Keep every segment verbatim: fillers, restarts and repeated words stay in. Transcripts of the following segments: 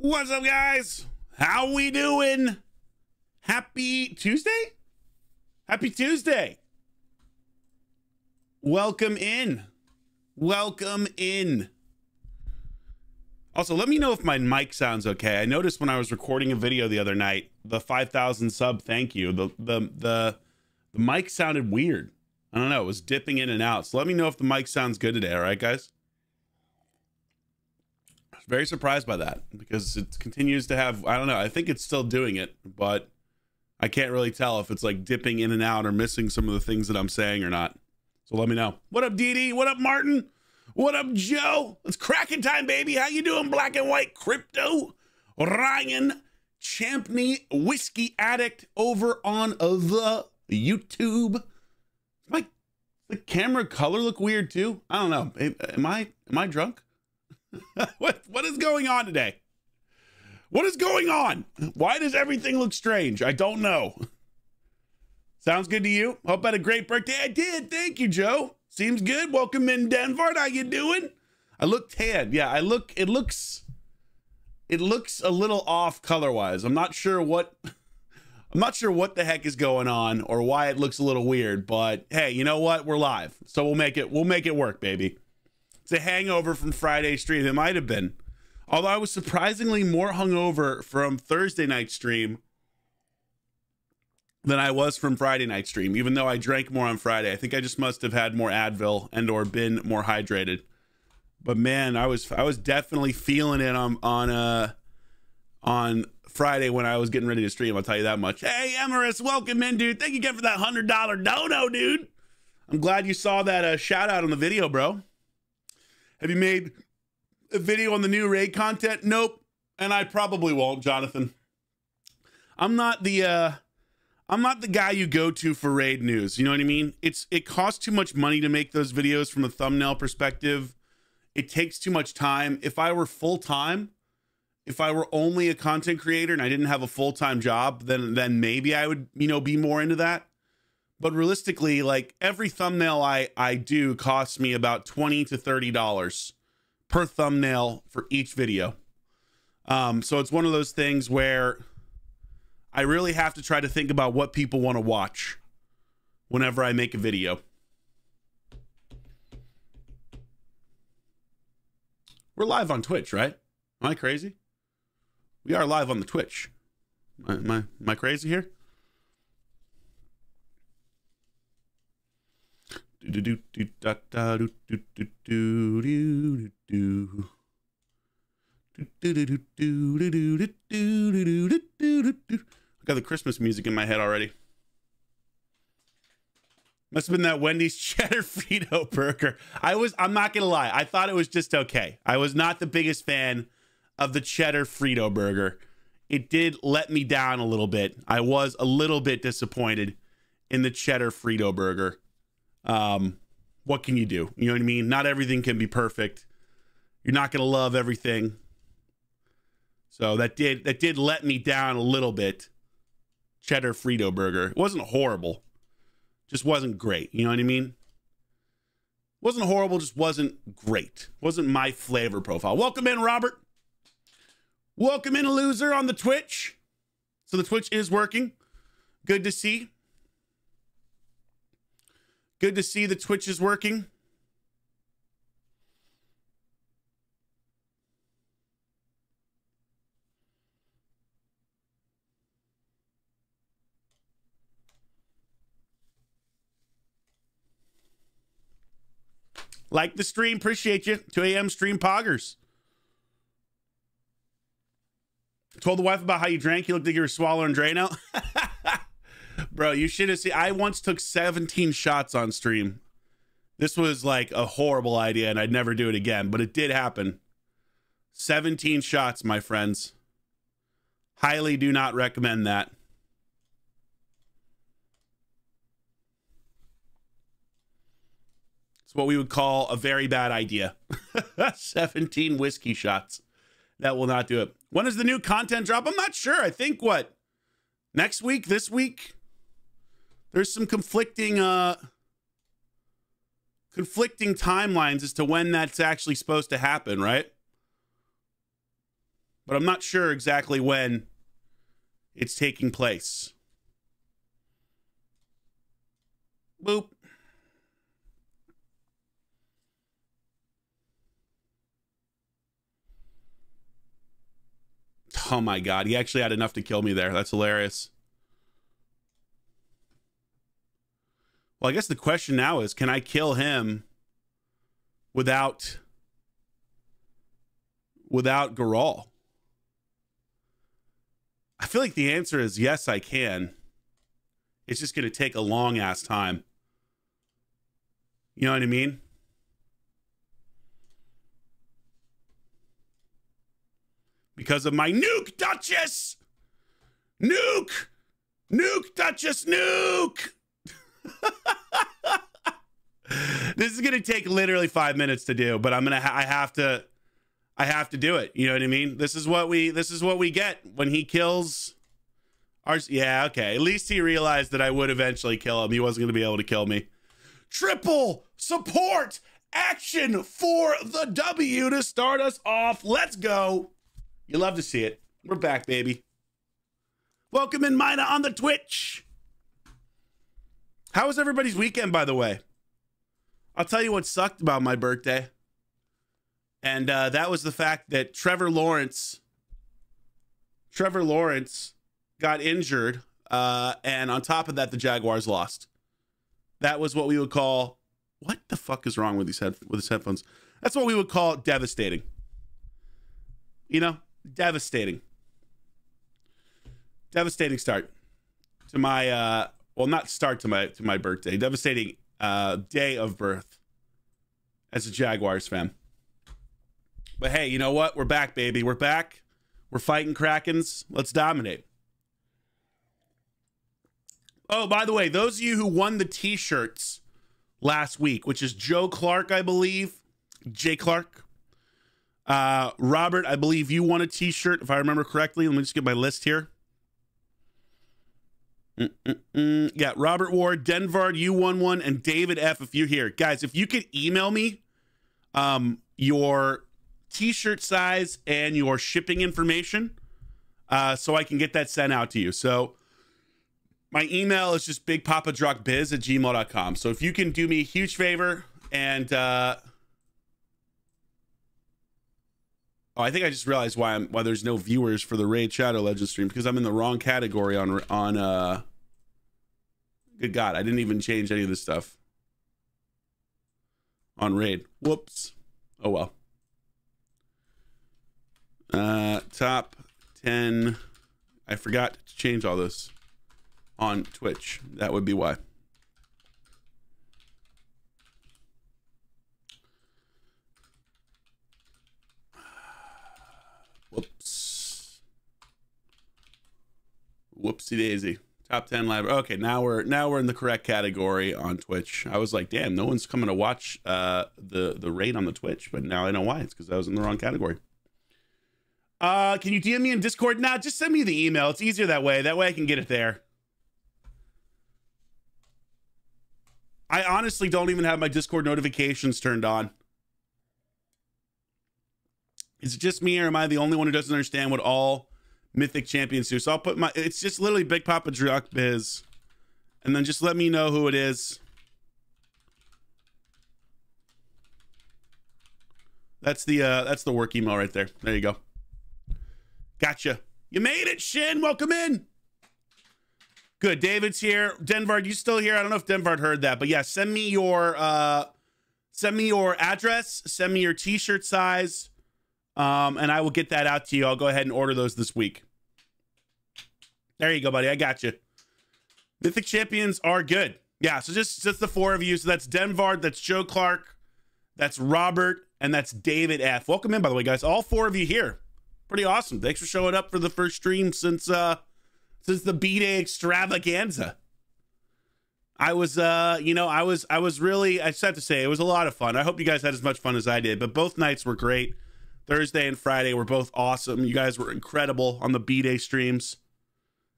What's up, guys? How we doing? Happy Tuesday? Happy Tuesday. Welcome in. Welcome in. Also, let me know if my mic sounds okay. I noticed when I was recording a video the other night, the five thousand sub thank you, the the the, the mic sounded weird. I don't know. It was dipping in and out. So let me know if the mic sounds good today. All right, guys? I was very surprised by that because it continues to have, I don't know. I think it's still doing it, but I can't really tell if it's like dipping in and out or missing some of the things that I'm saying or not. So let me know. What up, D D? What up, Martin? What up, Joe? It's Kraken time, baby. How you doing, Black and White Crypto? Ryan Champney, Whiskey Addict, over on the YouTube. My the camera color look weird too. I don't know. Am I am I drunk? what what is going on today? What is going on? Why does everything look strange? I don't know. Sounds good to you? Hope I had a great birthday. I did. Thank you, Joe. Seems good. Welcome in, Denver. How you doing? I look tan. Yeah, I look. It looks. It looks a little off color wise. I'm not sure what. I'm not sure what the heck is going on or why it looks a little weird, but hey, you know what? We're live. So we'll make it, we'll make it work, baby. It's a hangover from Friday's stream. It might've been, although I was surprisingly more hungover from Thursday night stream than I was from Friday night stream. Even though I drank more on Friday, I think I just must've had more Advil and or been more hydrated, but man, I was, I was definitely feeling it on, on, uh, on Friday when I was getting ready to stream, I'll tell you that much. Hey, Emerus, welcome in, dude. Thank you again for that one hundred dollar dono, dude. I'm glad you saw that uh, shout out on the video, bro. Have you made a video on the new raid content? Nope. And I probably won't, Jonathan. I'm not the, uh, I'm not the guy you go to for raid news. You know what I mean? It's, it costs too much money to make those videos from a thumbnail perspective. It takes too much time. If I were full time, if I were only a content creator and I didn't have a full-time job, then, then maybe I would, you know, be more into that. But realistically, like every thumbnail I, I do costs me about twenty to thirty dollars per thumbnail for each video. Um, so it's one of those things where I really have to try to think about what people want to watch whenever I make a video. We're live on Twitch, right? Am I crazy? We are live on the Twitch. Am I, am I crazy here? I got the Christmas music in my head already. Must have been that Wendy's cheddar Frito burger. I was, I'm not going to lie. I thought it was just okay. I was not the biggest fan of the cheddar Frito burger. It did let me down a little bit. I was a little bit disappointed in the cheddar Frito burger. Um, what can you do? You know what I mean? Not everything can be perfect. You're not going to love everything. So that did, that did let me down a little bit. Cheddar Frito burger. It wasn't horrible. Just wasn't great. You know what I mean? Wasn't horrible. Just wasn't great. Wasn't my flavor profile. Welcome in, Robert. Welcome in, loser, on the Twitch. So the Twitch is working. Good to see. Good to see the Twitch is working. Like the stream. Appreciate you. two A M stream poggers. Told the wife about how you drank. You looked like you were swallowing Drano. Bro, you should have seen. I once took seventeen shots on stream. This was like a horrible idea and I'd never do it again, but it did happen. seventeen shots, my friends. Highly do not recommend that. It's what we would call a very bad idea. seventeen whiskey shots. That will not do it. When is the new content drop? I'm not sure. I think what? Next week? This week? There's some conflicting uh, conflicting timelines as to when that's actually supposed to happen, right? but I'm not sure exactly when it's taking place. Boop. Oh my God, he actually had enough to kill me there. That's hilarious. Well, I guess the question now is, can I kill him without without Garal? I feel like the answer is yes, I can. It's just gonna take a long ass time. You know what I mean? Because of my nuke Duchess! Nuke! Nuke Duchess nuke! This is gonna take literally five minutes to do, but I'm gonna ha I have to I have to do it. You know what I mean? This is what we this is what we get when he kills our yeah, okay. At least he realized that I would eventually kill him. He wasn't gonna be able to kill me. Triple support action for the W to start us off. Let's go. You love to see it. We're back, baby. Welcome in Mina on the Twitch. How was everybody's weekend, by the way? I'll tell you what sucked about my birthday. And uh, that was the fact that Trevor Lawrence, Trevor Lawrence got injured. Uh, and on top of that, the Jaguars lost. That was what we would call, what the fuck is wrong with these head, with his headphones? That's what we would call devastating. You know, devastating. Devastating start to my, uh, well, not start to my to my birthday. Devastating uh, day of birth as a Jaguars fan. But hey, you know what? We're back, baby. We're back. We're fighting Krakens. Let's dominate. Oh, by the way, those of you who won the t-shirts last week, which is Joe Clark, I believe, Jay Clark, uh, Robert, I believe you won a t-shirt, if I remember correctly. Let me just get my list here. Mm-mm-mm. Yeah, Robert Ward, Denvard, you won one, and David F. If you're here, guys, if you could email me um, your t-shirt size and your shipping information, uh, so I can get that sent out to you. So my email is just big papa drock biz at gmail dot com. So if you can do me a huge favor and uh, oh, I think I just realized why I'm why there's no viewers for the Raid Shadow Legends stream, because I'm in the wrong category on on uh good God, I didn't even change any of this stuff on Raid. Whoops. Oh well. Uh top ten. I forgot to change all this on Twitch. That would be why. Whoops. Whoopsie daisy. Top ten library. Okay, now we're now we're in the correct category on Twitch. I was like, damn, no one's coming to watch uh the the raid on the Twitch, but now I know why. It's because I was in the wrong category. Uh can you D M me in Discord? Nah, just send me the email. It's easier that way. That way I can get it there. I honestly don't even have my Discord notifications turned on. Is it just me, or am I the only one who doesn't understand what all mythic champions do? So I'll put my, it's just literally BigPoppaDrock biz, and then just let me know who it is. That's the, uh, that's the work email right there. There you go. Gotcha. You made it, Shin. Welcome in. Good. David's here. Denvard, you still here? I don't know if Denvard heard that, but yeah, send me your, uh, send me your address, send me your t-shirt size. Um, and I will get that out to you. I'll go ahead and order those this week. There you go, buddy. I got you. Mythic champions are good. Yeah, so just, just the four of you. So that's Denvard, that's Joe Clark, that's Robert, and that's David F. Welcome in, by the way, guys. All four of you here. Pretty awesome. Thanks for showing up for the first stream since uh, since the B-Day extravaganza. I was, uh, you know, I was, I was really, I just have to say, it was a lot of fun. I hope you guys had as much fun as I did, but both nights were great. Thursday and Friday were both awesome. You guys were incredible on the B-Day streams.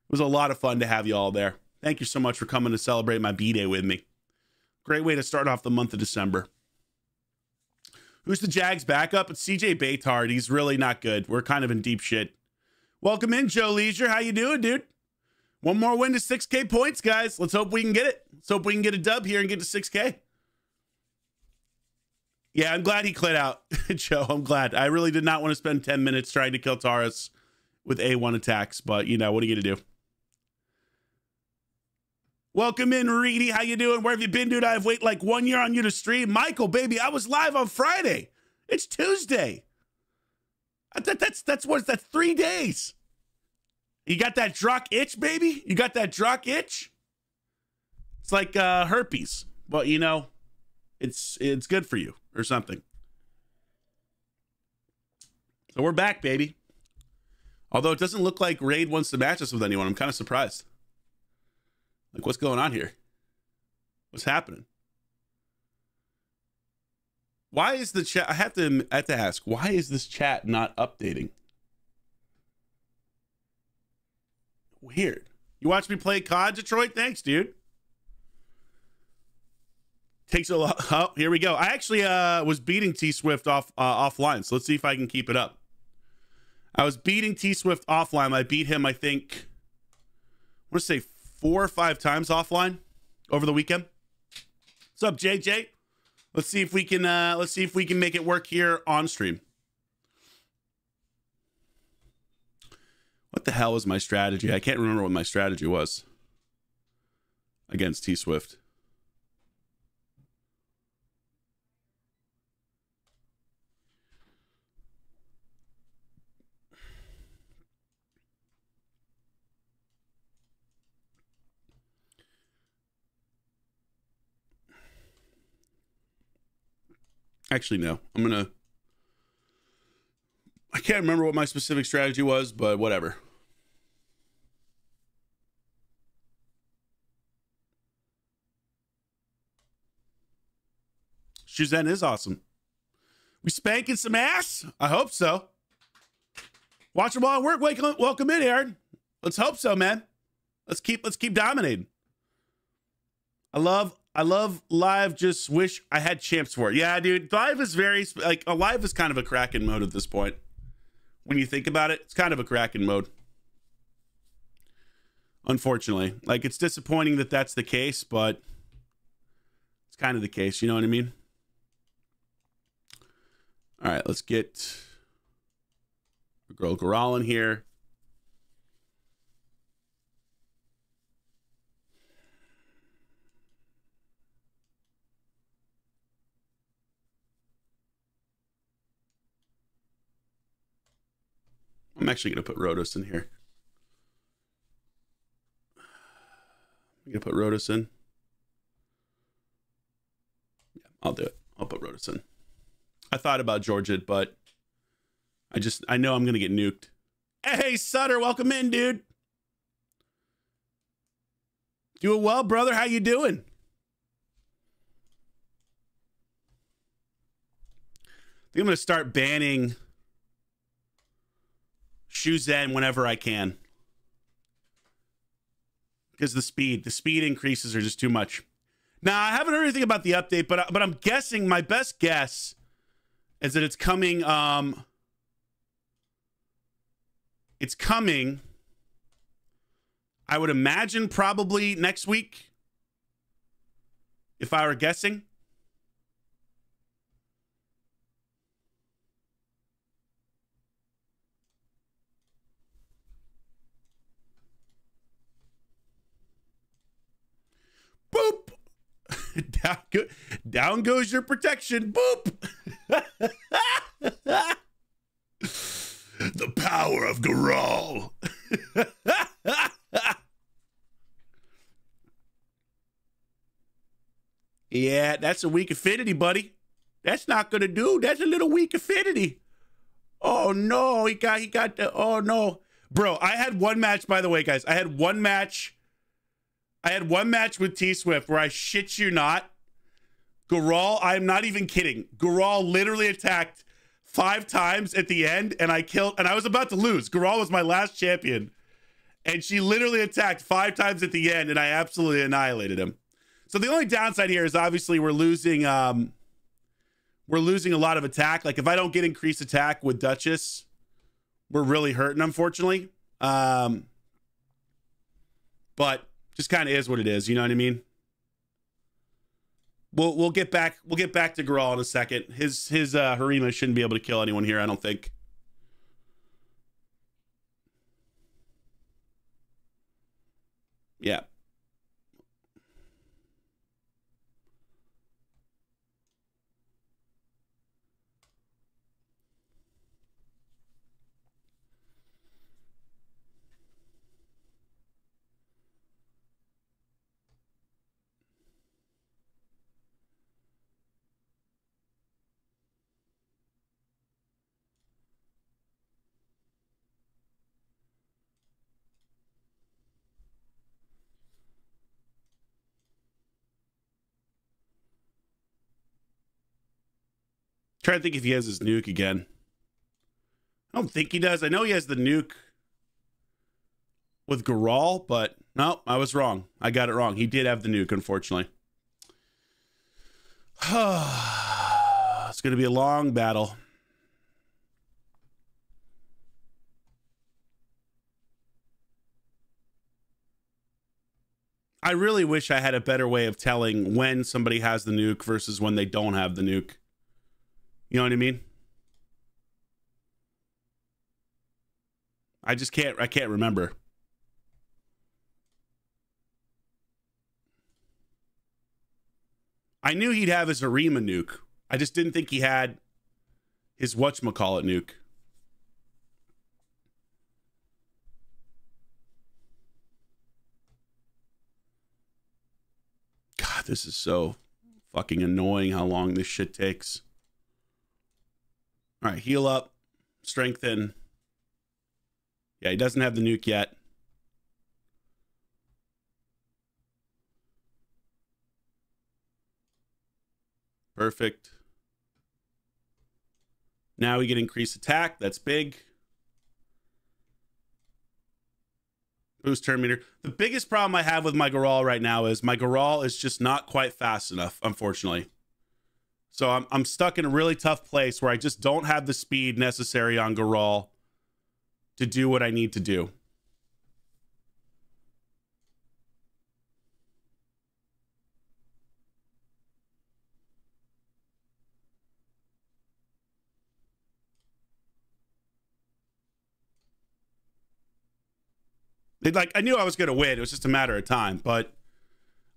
It was a lot of fun to have you all there. Thank you so much for coming to celebrate my B-Day with me. Great way to start off the month of December. Who's the Jags backup? It's C J Beathard. He's really not good. We're kind of in deep shit. Welcome in, Joe Leisure. How you doing, dude? One more win to six K points, guys. Let's hope we can get it. Let's hope we can get a dub here and get to six K. Yeah, I'm glad he cleared out, Joe. I'm glad. I really did not want to spend ten minutes trying to kill Taurus with A one attacks, but, you know, what are you going to do? Welcome in, Reedy. How you doing? Where have you been, dude? I've waited like one year on you to stream. Michael, baby, I was live on Friday. It's Tuesday. I th that's that's what that's three days. You got that drock itch, baby? You got that drock itch? It's like uh, herpes, but you know, it's it's good for you or something. So we're back, baby. Although it doesn't look like Raid wants to match us with anyone. I'm kind of surprised. Like, what's going on here? What's happening? Why is the chat? I have to I have to ask. Why is this chat not updating? Weird. You watch me play C O D, Detroit? Thanks, dude. Takes a lot. Oh, here we go. I actually uh, was beating T Swift off uh, offline, so let's see if I can keep it up. I was beating T Swift offline. I beat him, I think. I want to say four or five times offline over the weekend. What's up, J J? Let's see if we can uh let's see if we can make it work here on stream. What the hell is my strategy? I can't remember what my strategy was against T Swift. Actually, no, I'm going to, I can't remember what my specific strategy was, but whatever. Shuzan is awesome. We spanking some ass? I hope so. Watch them all at work. Welcome, welcome in, Aaron. Let's hope so, man. Let's keep, let's keep dominating. I love I love live. Just wish I had champs for it. Yeah, dude. Live is very like a live is kind of a Kraken mode at this point. When you think about it, it's kind of a Kraken mode. Unfortunately, like it's disappointing that that's the case, but it's kind of the case. You know what I mean? All right, let's get the girl Goral in here. I'm actually going to put Rotos in here. I'm going to put Rotos in. Yeah, I'll do it. I'll put Rotos in. I thought about Georgid, but I just, I know I'm going to get nuked. Hey, Sutter, welcome in, dude. Doing well, brother. How you doing? I think I'm going to start banning Shuzen whenever I can, because the speed the speed increases are just too much. Now I haven't heard anything about the update, but I, but I'm guessing, my best guess is that it's coming. Um, it's coming. I would imagine probably next week, if I were guessing. Boop. Down, go, down goes your protection. Boop. The power of Goral. Yeah, that's a weak affinity, buddy. That's not gonna do. That's a little weak affinity. Oh no, he got he got the oh no. Bro, I had one match, by the way, guys. I had one match. I had one match with T-Swift where I shit you not, Goral, I'm not even kidding, Goral literally attacked five times at the end, and I killed, and I was about to lose. Goral was my last champion, and she literally attacked five times at the end, and I absolutely annihilated him. So the only downside here is obviously we're losing, um, we're losing a lot of attack. Like if I don't get increased attack with Duchess, we're really hurting, unfortunately. Um, but just kind of is what it is. You know what I mean? We'll we'll get back we'll get back to Grawl in a second. His his uh, Harima shouldn't be able to kill anyone here, I don't think. Yeah. Trying to think if he has his nuke again. I don't think he does. I know he has the nuke with Grawl, but no, I was wrong. I got it wrong. He did have the nuke, unfortunately. It's going to be a long battle. I really wish I had a better way of telling when somebody has the nuke versus when they don't have the nuke. You know what I mean? I just can't, I can't remember. I knew he'd have his Arima nuke. I just didn't think he had his whatchamacallit nuke. God, this is so fucking annoying how long this shit takes. All right, heal up, strengthen. Yeah, he doesn't have the nuke yet. Perfect. Now we get increased attack. That's big. Boost turn meter. The biggest problem I have with my Grawl right now is my Grawl is just not quite fast enough, unfortunately. So I'm, I'm stuck in a really tough place where I just don't have the speed necessary on Grawl to do what I need to do. It, like, I knew I was going to win. It was just a matter of time, but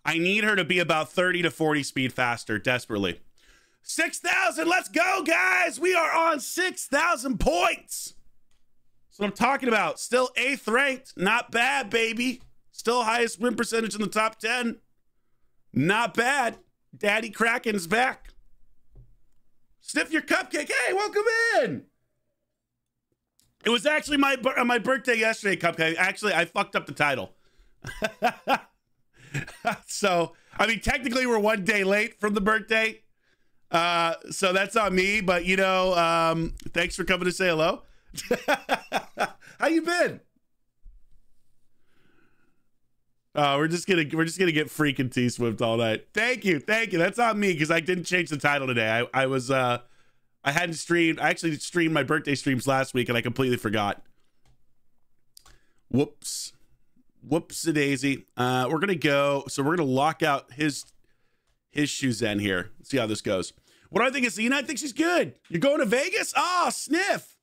I need her to be about thirty to forty speed faster desperately. six thousand, let's go, guys. We are on six thousand points. That's what I'm talking about. Still eighth ranked. Not bad, baby. Still highest win percentage in the top ten. Not bad. Daddy Kraken's back. Sniff your cupcake. Hey, welcome in. It was actually my, my birthday yesterday, Cupcake. Actually, I fucked up the title. So, I mean, technically we're one day late from the birthday. Uh, so that's on me, but you know, um, thanks for coming to say hello. How you been? Uh, we're just gonna, we're just gonna get freaking T-Swift all night. Thank you. Thank you. That's on me. Cause I didn't change the title today. I, I was, uh, I hadn't streamed. I actually streamed my birthday streams last week and I completely forgot. Whoops. Whoops-a-daisy. Uh, we're gonna go. So we're gonna lock out his, his shoes in here. Let's see how this goes. What do I think is the United thinks she's good. You're going to Vegas? Ah, oh, sniff.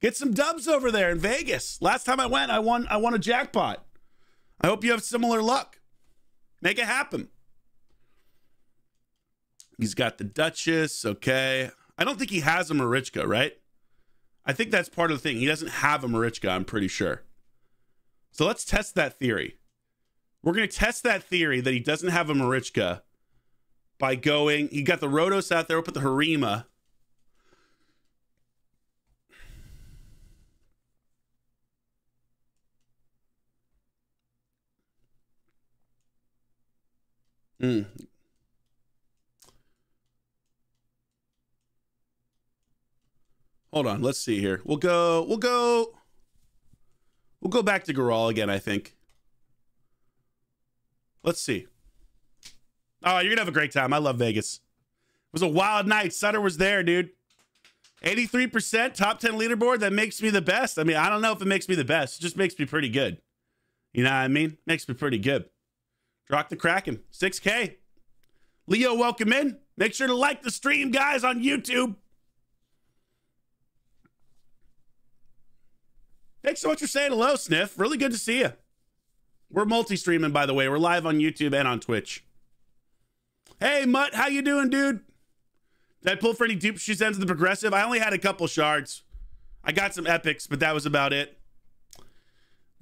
Get some dubs over there in Vegas. Last time I went, I won I won a jackpot. I hope you have similar luck. Make it happen. He's got the Duchess, okay. I don't think he has a Marichka, right? I think that's part of the thing. He doesn't have a Marichka, I'm pretty sure. So let's test that theory. We're gonna test that theory that he doesn't have a Marichka by going, you got the Rhodos out there, we'll put the Harima. Mm. Hold on, let's see here. We'll go, we'll go, we'll go back to Grawl again, I think. Let's see. Oh, you're gonna have a great time. I love Vegas. was a wild night. Sutter was there, dude. eighty-three percent top ten leaderboard. That makes me the best. I mean, I don't know if it makes me the best. It just makes me pretty good. You know what I mean? Makes me pretty good. Drock the Kraken. six K. Leo, welcome in. Make sure to like the stream, guys, on YouTube. Thanks so much for saying hello, Sniff. Really good to see you. We're multi-streaming, by the way. We're live on YouTube and on Twitch. Hey, Mutt, how you doing, dude? Did I pull for any dupe shoes ends of the progressive? I only had a couple shards. I got some epics, but that was about it.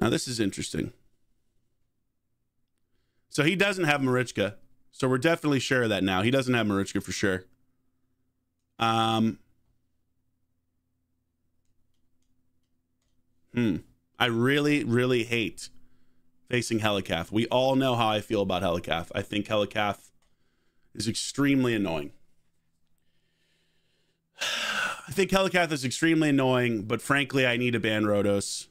Now, this is interesting. So he doesn't have Marichka. So we're definitely sure of that now. He doesn't have Marichka for sure. Um... Hmm. I really, really hate facing Helicaf. We all know how I feel about Helicaf. I think Helicaf is extremely annoying. I think Helicaf is extremely annoying, but frankly, I need to ban Rhodos.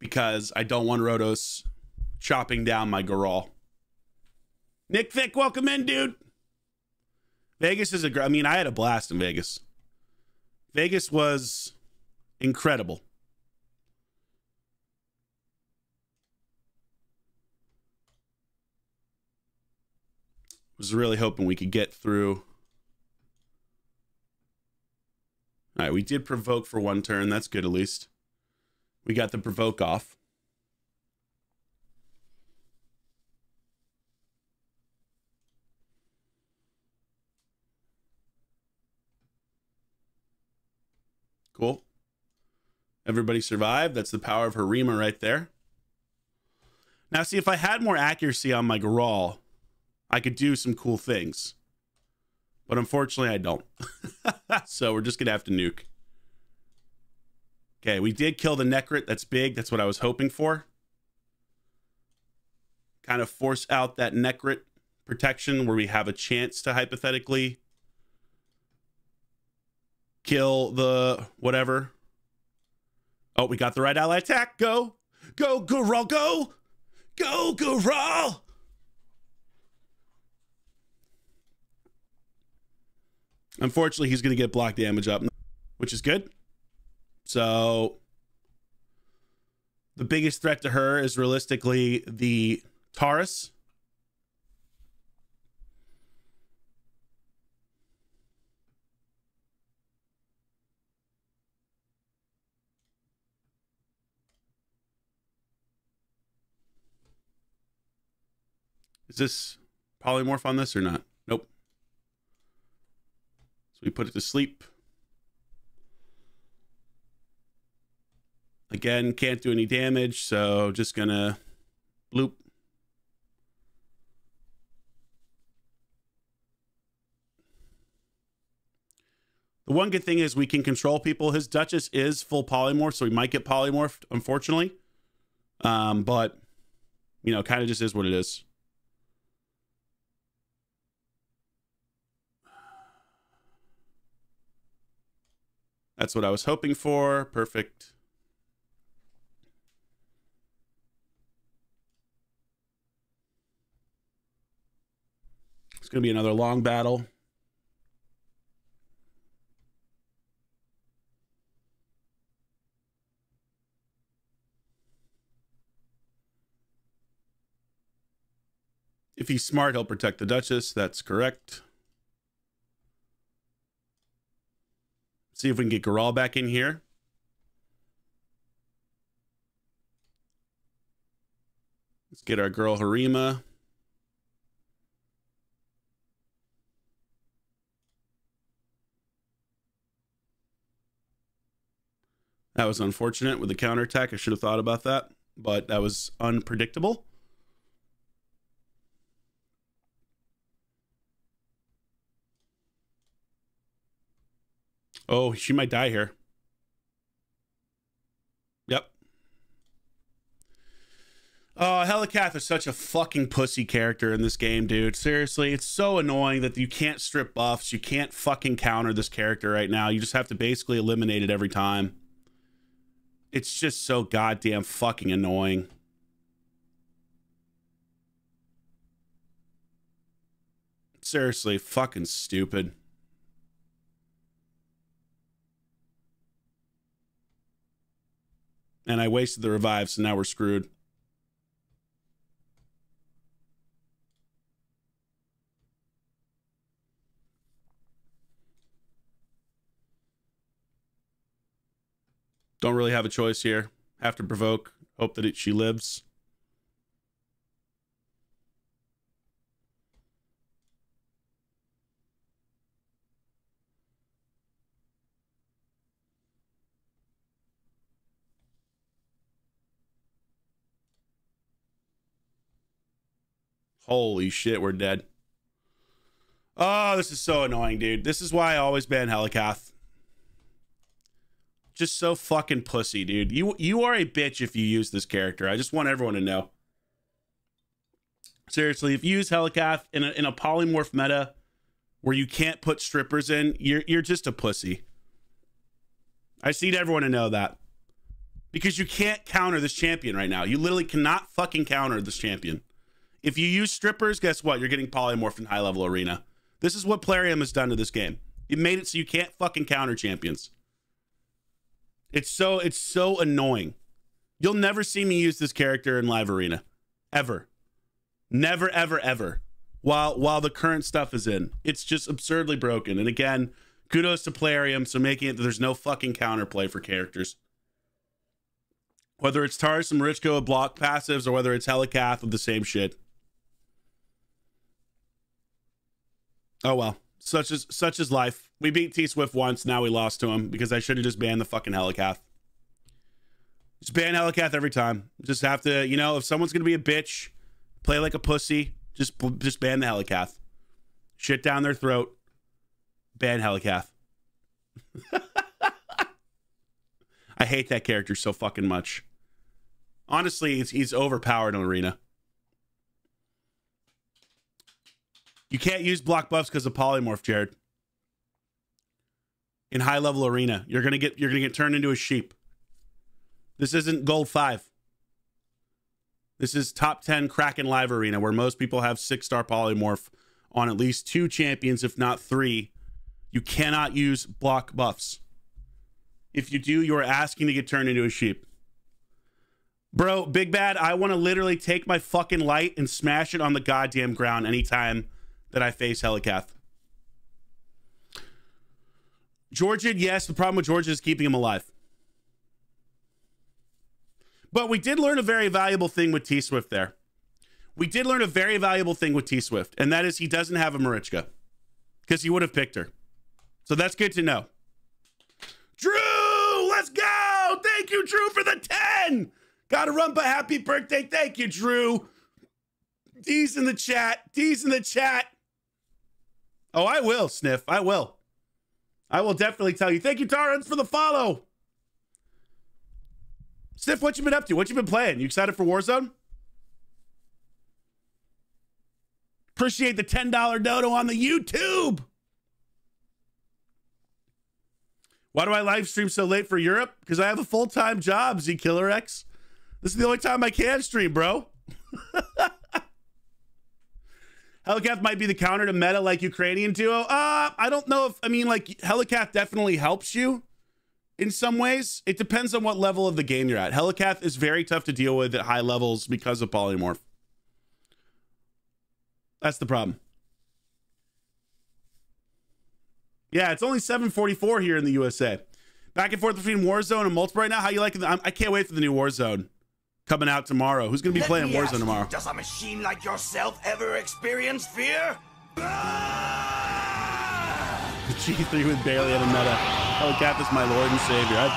Because I don't want Rhodos chopping down my Garol. Nick Vick, welcome in, dude. Vegas is a... I mean, I had a blast in Vegas. Vegas was incredible. Was really hoping we could get through. All right, we did provoke for one turn. That's good, at least. We got the provoke off. Cool. Everybody survived. That's the power of her Rima right there. Now, see, if I had more accuracy on my Garol, I could do some cool things. But unfortunately, I don't. So we're just going to have to nuke. Okay, we did kill the Necrit. That's big. That's what I was hoping for. Kind of force out that Necrit protection where we have a chance to hypothetically... kill the whatever. Oh, we got the right ally attack. Go, go, Garol, go, go, Garol. Unfortunately, he's going to get block damage up, which is good. So the biggest threat to her is realistically the Taurus. Is this polymorph on this or not? Nope. So we put it to sleep. Again, can't do any damage, so just gonna bloop. The one good thing is we can control people. His Duchess is full polymorph, so we might get polymorphed, unfortunately. Um, but, you know, kind of just is what it is. That's what I was hoping for. Perfect. It's going to be another long battle. If he's smart, he'll protect the Duchess. That's correct. See if we can get Garol back in here. Let's get our girl Harima. That was unfortunate with the counterattack. I should have thought about that, but that was unpredictable. Oh, she might die here. Yep. Oh, Helicaf is such a fucking pussy character in this game, dude. Seriously, it's so annoying that you can't strip buffs. You can't fucking counter this character right now. You just have to basically eliminate it every time. It's just so goddamn fucking annoying. Seriously, fucking stupid. And I wasted the revive, so now we're screwed. Don't really have a choice here. Have to provoke. Hope that it, she lives. Holy shit, we're dead. Oh, this is so annoying, dude. This is why I always ban Helicath. Just so fucking pussy, dude. You you are a bitch if you use this character. I just want everyone to know. Seriously, if you use Helicath in a, in a polymorph meta where you can't put strippers in, you're, you're just a pussy. I just need everyone to know that. Because you can't counter this champion right now. You literally cannot fucking counter this champion. If you use strippers, guess what? You're getting polymorphed in high-level arena. This is what Plarium has done to this game. It made it so you can't fucking counter champions. It's so, it's so annoying. You'll never see me use this character in live arena. Ever. Never, ever, ever. While, while the current stuff is in. It's just absurdly broken. And again, kudos to Plarium. So making it that there's no fucking counterplay for characters. Whether it's Taurus and Marichko with block passives or whether it's Helicath with the same shit. Oh well, such is such is life. We beat T-Swift once, now we lost to him because I should have just banned the fucking Helicath. Just ban Helicath every time. Just have to, you know, if someone's gonna be a bitch, play like a pussy, just just ban the Helicath. Shit down their throat. Ban Helicath. I hate that character so fucking much. Honestly, he's, he's overpowered in arena. You can't use block buffs because of polymorph, Jared. In high level arena, you're gonna get you're gonna get turned into a sheep. This isn't gold five. This is top ten Kraken live arena where most people have six star polymorph on at least two champions, if not three. You cannot use block buffs. If you do, you're asking to get turned into a sheep. Bro, Big Bad, I want to literally take my fucking light and smash it on the goddamn ground anytime that I face Helicath. Georgian, yes. The problem with Georgian is keeping him alive. But we did learn a very valuable thing with T-Swift there. We did learn a very valuable thing with T-Swift, and that is he doesn't have a Marichka because he would have picked her. So that's good to know. Drew, let's go. Thank you, Drew, for the ten. Gotta run, but happy birthday. Thank you, Drew. D's in the chat. D's in the chat. Oh, I will, Sniff. I will. I will definitely tell you. Thank you, Tarans, for the follow. Sniff, what you been up to? What you been playing? You excited for Warzone? Appreciate the ten dollar dodo on the YouTube. Why do I live stream so late for Europe? Because I have a full-time job, Z Killer X. This is the only time I can stream, bro. Helicath might be the counter to meta like Ukrainian duo. Uh, I don't know if, I mean, like, Helicath definitely helps you in some ways. It depends on what level of the game you're at. Helicath is very tough to deal with at high levels because of polymorph. That's the problem. Yeah, it's only seven forty-four here in the U S A. Back and forth between Warzone and multiple right now. How you liking the, I'm, I can't wait for the new Warzone. Coming out tomorrow. Who's gonna be Let playing Warzone you, tomorrow? Does a machine like yourself ever experience fear? G three with barely at a meta. Helicath is my lord and savior. I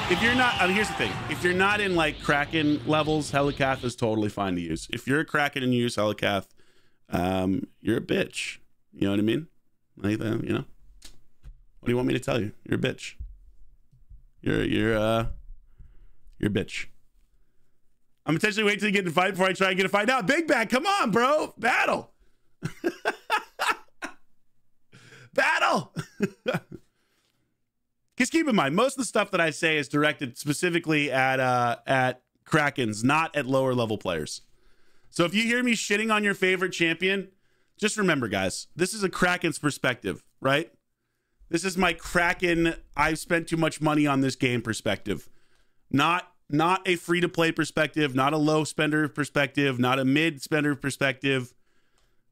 bet. If you're not, I mean, here's the thing. If you're not in like Kraken levels, Helicath is totally fine to use. If you're a Kraken and you use Helicath, um, you're a bitch. You know what I mean? Like that, you know. What do you want me to tell you? You're a bitch. You're you're uh, you're a bitch. I'm potentially waiting till you get in a fight before I try and get a fight out. Big Bad, come on, bro. Battle. Battle. because keep in mind, most of the stuff that I say is directed specifically at uh, at Krakens, not at lower level players. So if you hear me shitting on your favorite champion, just remember, guys, this is a Kraken's perspective, right? This is my Kraken, I've spent too much money on this game perspective. Not not a free-to-play perspective, not a low spender perspective, not a mid spender perspective.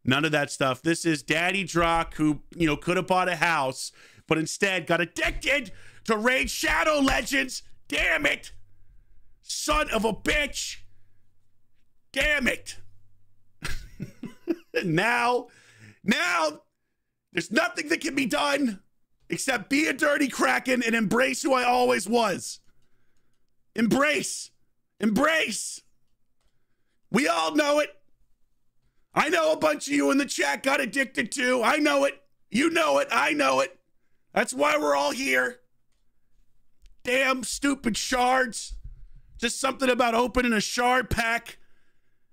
None of that stuff. This is Daddy Drock, who, you know, could have bought a house, but instead got addicted to Raid Shadow Legends. Damn it. Son of a bitch. Damn it. now, now there's nothing that can be done except be a dirty Kraken and embrace who I always was. Embrace. Embrace. We all know it. I know a bunch of you in the chat got addicted to. I know it. You know it. I know it. That's why we're all here. Damn stupid shards. Just something about opening a shard pack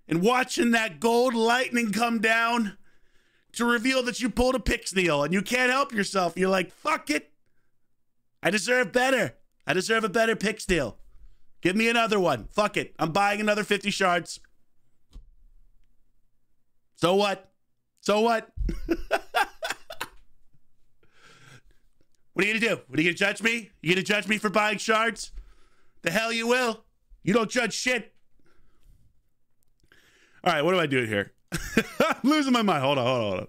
and watching that gold lightning come down to reveal that you pulled a pixneal and you can't help yourself. You're like, fuck it. I deserve better. I deserve a better pixneal. Give me another one. Fuck it. I'm buying another fifty shards. So what? So what? What are you gonna do? What are you gonna judge me? You gonna judge me for buying shards? The hell you will. You don't judge shit. All right, what am I doing here? I'm losing my mind. Hold on, hold on, hold on.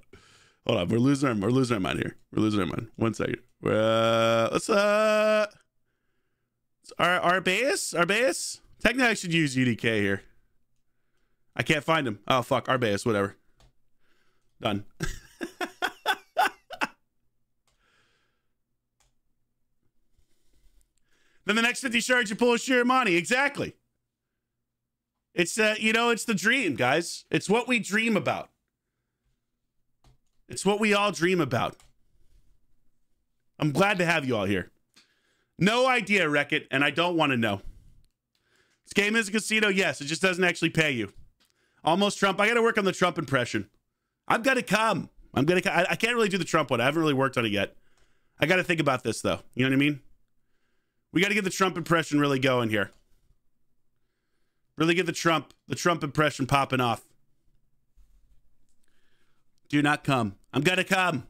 Hold on. We're losing our we're losing our mind here. We're losing our mind. One second. Uh, let's uh our Arbaeus? Arbaeus? Technically I should use U D K here. I can't find him. Oh, fuck. Arbaeus, whatever. Done. Then the next fifty shards, you pull a Shiramani. Exactly. It's, uh, you know, it's the dream, guys. It's what we dream about. It's what we all dream about. I'm glad to have you all here. No idea, Wreck-It, and I don't want to know. This game is a casino. Yes, it just doesn't actually pay you. Almost Trump. I got to work on the Trump impression. I've got to come. I'm going to, I can't really do the Trump one. I haven't really worked on it yet. I got to think about this though. You know what I mean? We got to get the Trump impression really going here. Really get the Trump, the Trump impression popping off. Do not come. I'm going to come.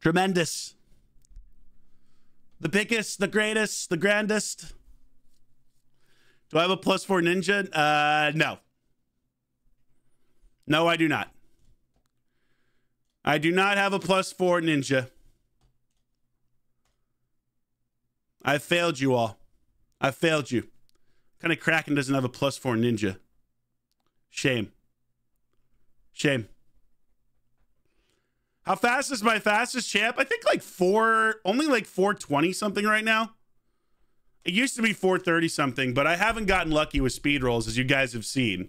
Tremendous. The biggest, the greatest, the grandest. Do I have a plus four ninja? Uh, no. No, I do not. I do not have a plus four ninja. I failed you all. I failed you. Kind of Kraken doesn't have a plus four ninja. Shame. Shame. How fast is my fastest champ? I think like four, only like four twenty something right now. It used to be four thirty something, but I haven't gotten lucky with speed rolls, as you guys have seen.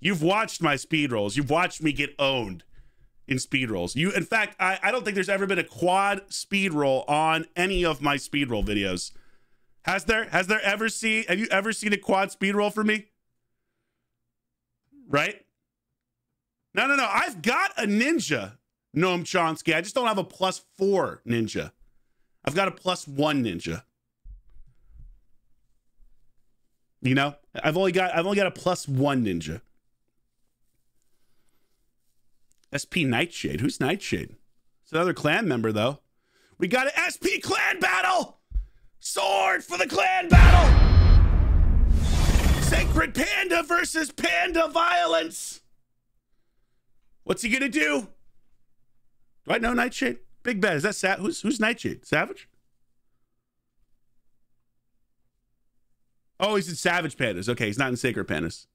You've watched my speed rolls. You've watched me get owned in speed rolls. You, in fact, I, I don't think there's ever been a quad speed roll on any of my speed roll videos. Has there? Has there ever seen? Have you ever seen a quad speed roll for me? Right? No, no, no. I've got a ninja, Noam Chomsky. I just don't have a plus four ninja. I've got a plus one ninja. You know, I've only got I've only got a plus one ninja. S P Nightshade. Who's Nightshade? It's another clan member, though. We got an S P clan battle. Sword for the clan battle. Sacred Panda versus Panda Violence. What's he gonna do? Do I know Nightshade? Big bad. Is that Sa- who's who's Nightshade? Savage? Oh, he's in Savage Pandas. Okay, he's not in Sacred Pandas.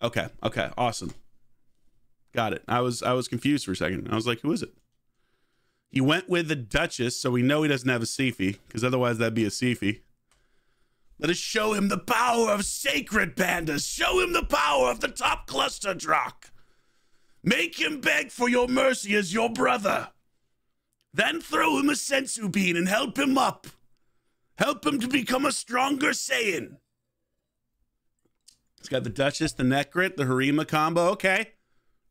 Okay, okay, awesome. Got it. I was I was confused for a second. I was like, who is it? He went with the Duchess, so we know he doesn't have a Seifi, because otherwise that'd be a Seifi. Let us show him the power of Sacred Pandas. Show him the power of the top cluster drock. Make him beg for your mercy as your brother. Then throw him a sensu bean and help him up. Help him to become a stronger Saiyan. It's got the Duchess, the Necrit, the Harima combo. Okay.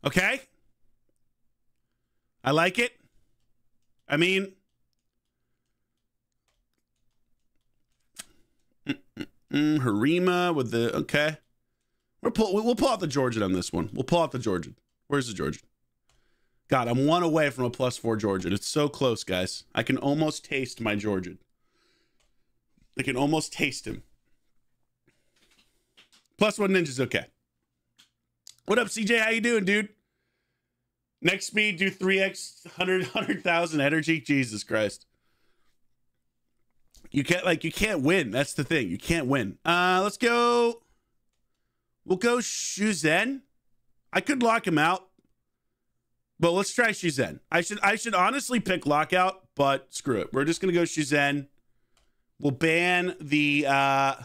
Okay. I like it. I mean, Mm, Harima with the, okay. We're pull, we'll pull out the Georgian on this one. We'll pull out the Georgian. Where's the Georgian? God, I'm one away from a plus four Georgian. It's so close, guys. I can almost taste my Georgian. I can almost taste him. Plus one ninja's okay. What up, C J? How you doing, dude? Next speed, do three X, one hundred, one hundred thousand energy. Jesus Christ. You can't, like, you can't win. That's the thing. You can't win. Uh, let's go. We'll go Shuzen. I could lock him out, but let's try Shuzen. I should, I should honestly pick lockout, but screw it. We're just going to go Shuzen. We'll ban the, uh,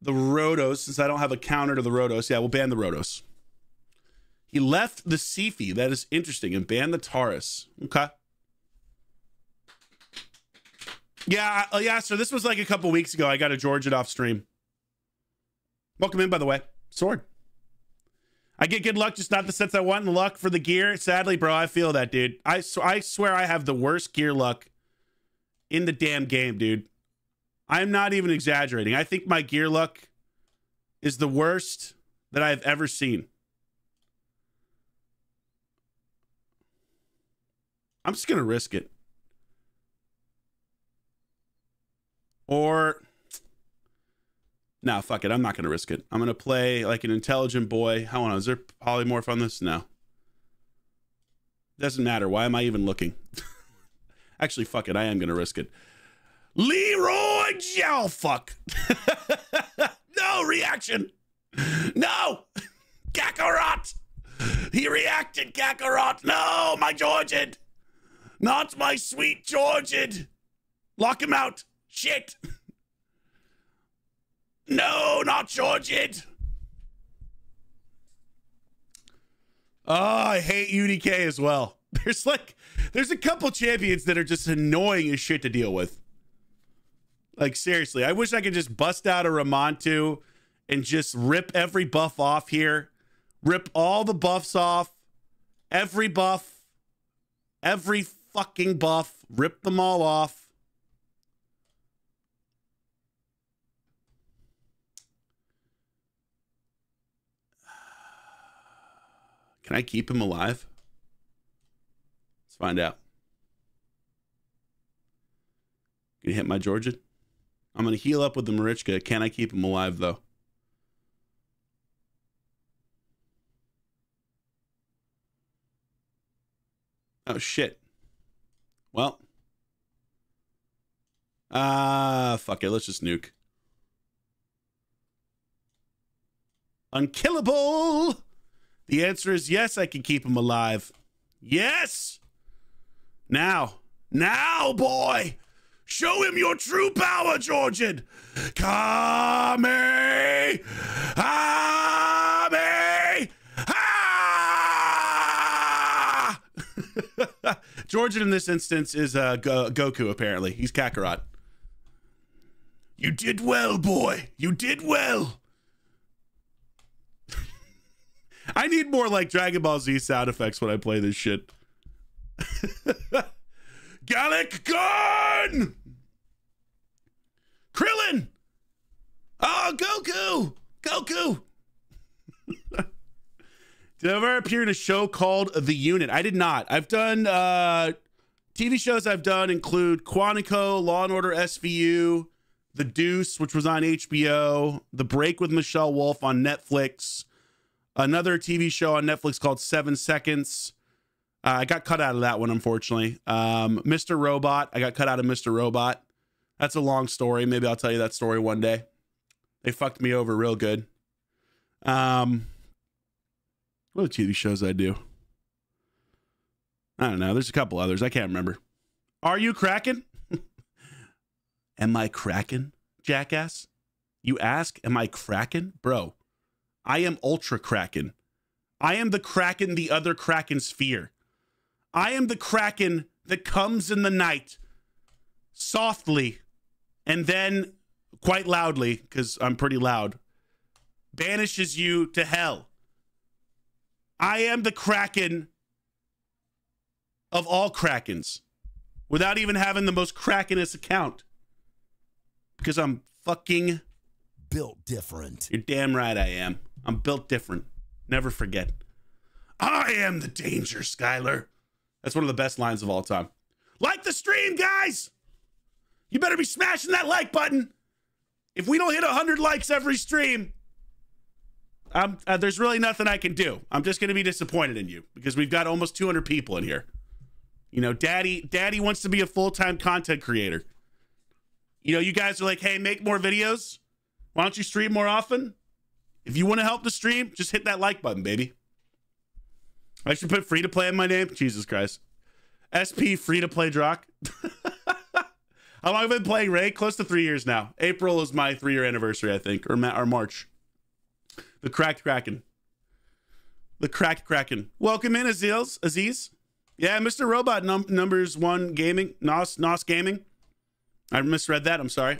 the Rotos, since I don't have a counter to the Rotos. Yeah, we'll ban the Rotos. He left the Sifi. That is interesting. And banned the Taurus. Okay. Yeah, yeah. So this was like a couple weeks ago. I got a Georgian off stream. Welcome in, by the way. Sword. I get good luck, just not the sets I want, and luck for the gear. Sadly, bro, I feel that, dude. I, sw I swear I have the worst gear luck in the damn game, dude. I'm not even exaggerating. I think my gear luck is the worst that I've ever seen. I'm just going to risk it. Or, no, nah, fuck it. I'm not going to risk it. I'm going to play like an intelligent boy. Hold on, is there polymorph on this? No. Doesn't matter. Why am I even looking? Actually, fuck it. I am going to risk it. Leroy Jow, fuck. No reaction. No. Kakarot. He reacted, Kakarot. No, my Georgian. Not my sweet Georgian. Lock him out. Shit. No, not Georgian. Oh, I hate U D K as well. There's like, there's a couple champions that are just annoying as shit to deal with. Like, seriously, I wish I could just bust out a Ramontu and just rip every buff off here. Rip all the buffs off. Every buff. Every fucking buff. Rip them all off. Can I keep him alive? Let's find out. Gonna hit my Georgian. I'm gonna heal up with the Marichka. Can I keep him alive though? Oh shit. Well. Ah, uh, fuck it. Let's just nuke. Unkillable. The answer is yes, I can keep him alive. Yes. Now. Now, boy. Show him your true power, Georgian. Kame. Kame. Ah! Georgian in this instance is uh, Go Goku, apparently. He's Kakarot. You did well, boy. You did well. I need more like Dragon Ball Z sound effects when I play this shit. Gallic gun! Krillin! Oh, Goku! Goku! Did I ever appear in a show called The Unit? I did not. I've done, uh, T V shows I've done include Quantico, Law and Order S V U, The Deuce, which was on H B O, The Break with Michelle Wolf on Netflix, another T V show on Netflix called Seven Seconds. Uh, I got cut out of that one, unfortunately. Um, Mister Robot. I got cut out of Mister Robot. That's a long story. Maybe I'll tell you that story one day. They fucked me over real good. Um, what other T V shows I do? I don't know. There's a couple others. I can't remember. Are you Kraken? Am I Kraken, jackass? You ask, am I Kraken? Bro, I am Ultra Kraken. I am the Kraken the other Kraken's fear. I am the Kraken that comes in the night softly and then quite loudly, because I'm pretty loud, banishes you to hell. I am the Kraken of all Krakens without even having the most Krakenous account because I'm fucking built different. You're damn right I am. I'm built different. Never forget. I am the danger, Skylar. That's one of the best lines of all time. Like the stream, guys. You better be smashing that like button. If we don't hit one hundred likes every stream, I'm, uh, there's really nothing I can do. I'm just going to be disappointed in you because we've got almost two hundred people in here. You know, daddy, daddy wants to be a full-time content creator. You know, you guys are like, hey, make more videos. Why don't you stream more often? If you want to help the stream, just hit that like button, baby. I should put free to play in my name. Jesus Christ. S P free to play Drock. How long have I been playing Raid? Close to three years now. April is my three-year anniversary, I think, or, ma or March. The cracked Kraken. The cracked Kraken. Welcome in, Aziz. Aziz. Yeah, Mister Robot num numbers one gaming. Nos Nos gaming. I misread that. I'm sorry.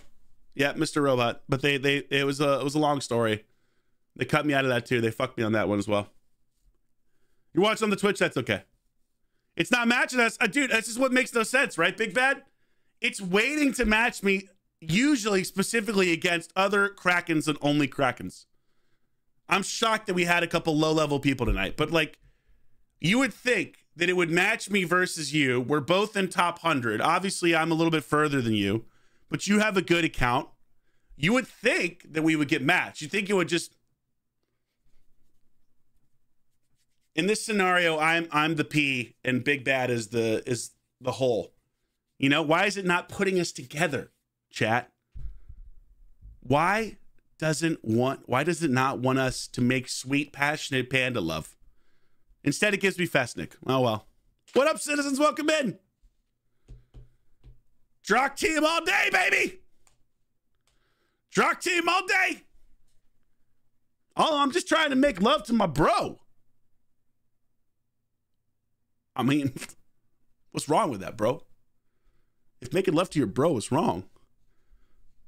Yeah, Mister Robot. But they they it was a it was a long story. They cut me out of that too. They fucked me on that one as well. You're watching on the Twitch. That's okay. It's not matching us, uh, dude. That's just what makes no sense, right, Big Bad? It's waiting to match me, usually specifically against other Krakens and only Krakens. I'm shocked that we had a couple low-level people tonight, but like, you would think that it would match me versus you. We're both in top one hundred. Obviously, I'm a little bit further than you, but you have a good account. You would think that we would get matched. You think it would just. In this scenario, I'm I'm the P and Big Bad is the is the whole. You know, why is it not putting us together, chat? Why doesn't want why does it not want us to make sweet, passionate panda love? Instead, it gives me Festnik. Oh well. What up, citizens? Welcome in. Drock team all day, baby. Drock team all day. Oh, I'm just trying to make love to my bro. I mean, what's wrong with that, bro? If making love to your bro is wrong,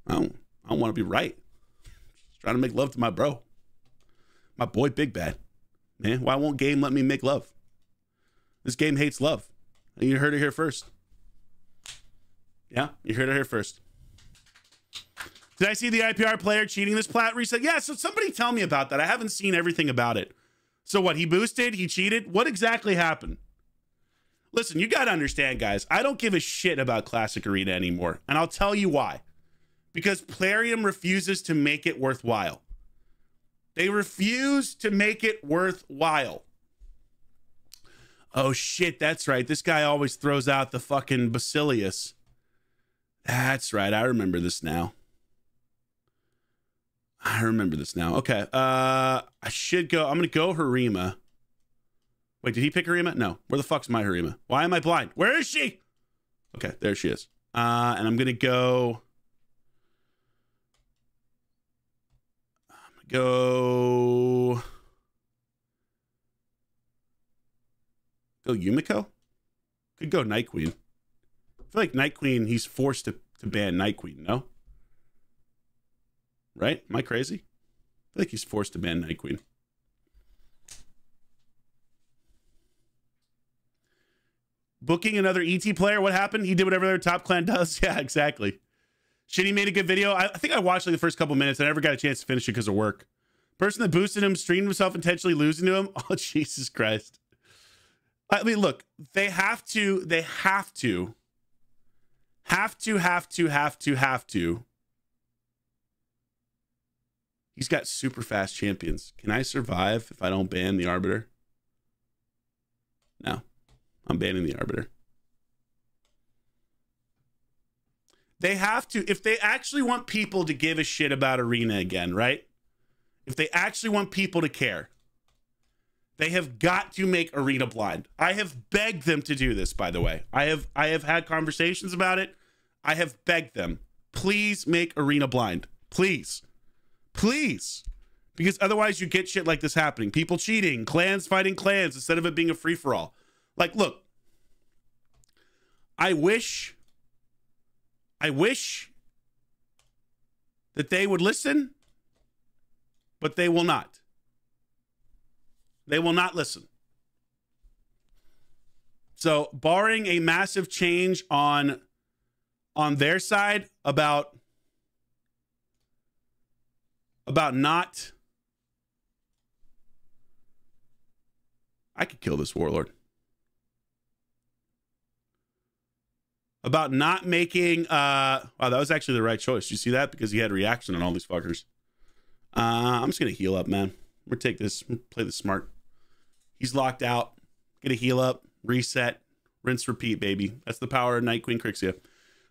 I don't, I don't want to be right. Just trying to make love to my bro. My boy, Big Bad. Man, why won't game let me make love? This game hates love. And you heard it here first. Yeah, you heard it here first. Did I see the I P R player cheating this plat reset? Yeah, so somebody tell me about that. I haven't seen everything about it. So what, he boosted, he cheated? What exactly happened? Listen, you got to understand, guys. I don't give a shit about Classic Arena anymore. And I'll tell you why. Because Plarium refuses to make it worthwhile. They refuse to make it worthwhile. Oh, shit. That's right. This guy always throws out the fucking Basilius. That's right. I remember this now. I remember this now. Okay. Uh, I should go. I'm going to go Harima. Wait, did he pick Harima? No. Where the fuck's my Harima? Why am I blind? Where is she? Okay, there she is. Uh, and I'm going to go... I'm going to go... Go Yumiko? Could go Night Queen. I feel like Night Queen, he's forced to, to ban Night Queen, no? Right? Am I crazy? I feel like he's forced to ban Night Queen. Booking another E T player. What happened? He did whatever their top clan does. Yeah, exactly. Shitty made a good video. I, I think I watched like the first couple minutes. I never got a chance to finish it because of work. Person that boosted him streamed himself intentionally losing to him. Oh, Jesus Christ. I mean, look, they have to, they have to, have to, have to, have to, have to. He's got super fast champions. Can I survive if I don't ban the Arbiter? No. I'm banning the Arbiter. They have to, if they actually want people to give a shit about Arena again, right? If they actually want people to care, they have got to make Arena blind. I have begged them to do this, by the way. I have, I have had conversations about it. I have begged them, please make Arena blind. Please, please. Because otherwise you get shit like this happening. People cheating, clans fighting clans instead of it being a free-for-all. Like, look, I wish, I wish that they would listen, but they will not. They will not listen. So barring a massive change on, on their side about about not... I could kill this warlord. About not making... Uh, wow, that was actually the right choice. You see that? Because he had reaction on all these fuckers. Uh, I'm just going to heal up, man. We're going to take this. Play this smart. He's locked out. Going to heal up. Reset. Rinse, repeat, baby. That's the power of Night Queen Crixia.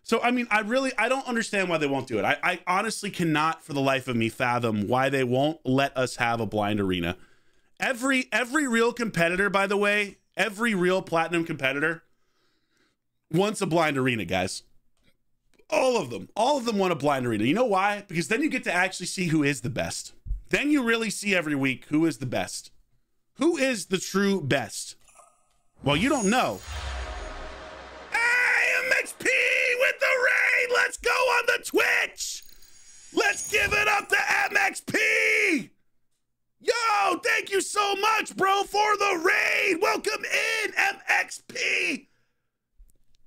So, I mean, I really... I don't understand why they won't do it. I, I honestly cannot, for the life of me, fathom why they won't let us have a blind arena. Every, every real competitor, by the way, every real platinum competitor... wants a blind arena, guys. All of them. All of them want a blind arena. You know why? Because then you get to actually see who is the best. Then you really see every week who is the best. Who is the true best? Well, you don't know. Hey, M X P with the raid. Let's go on the Twitch. Let's give it up to M X P. Yo, thank you so much, bro, for the raid. Welcome in, M X P.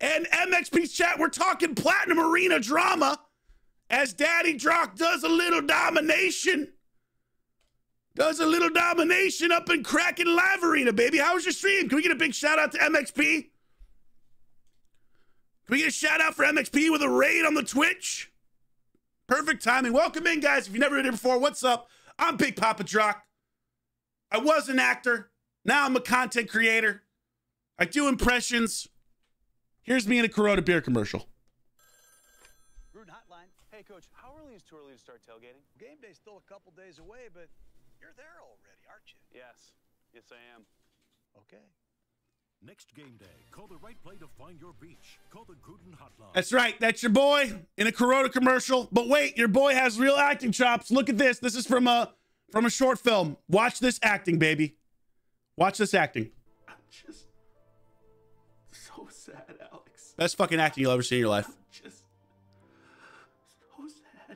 And M X P's chat, we're talking platinum arena drama as Daddy Drock does a little domination. Does a little domination up in Kraken Live Arena, baby. How was your stream? Can we get a big shout out to M X P? Can we get a shout out for M X P with a raid on the Twitch? Perfect timing. Welcome in, guys. If you've never been here before, what's up? I'm BigPoppaDrock. I was an actor. Now I'm a content creator. I do impressions. Here's me in a Corona beer commercial. Gruden Hotline. Hey, Coach, how early is too early to start tailgating? Game day's still a couple days away, but you're there already, aren't you? Yes. Yes, I am. Okay. Next game day, call the right play to find your beach. Call the Gruden Hotline. That's right. That's your boy in a Corona commercial. But wait, your boy has real acting chops. Look at this. This is from a, from a short film. Watch this acting, baby. Watch this acting. I'm just so sad. Best fucking acting you'll ever see in your life. Just so sad. I,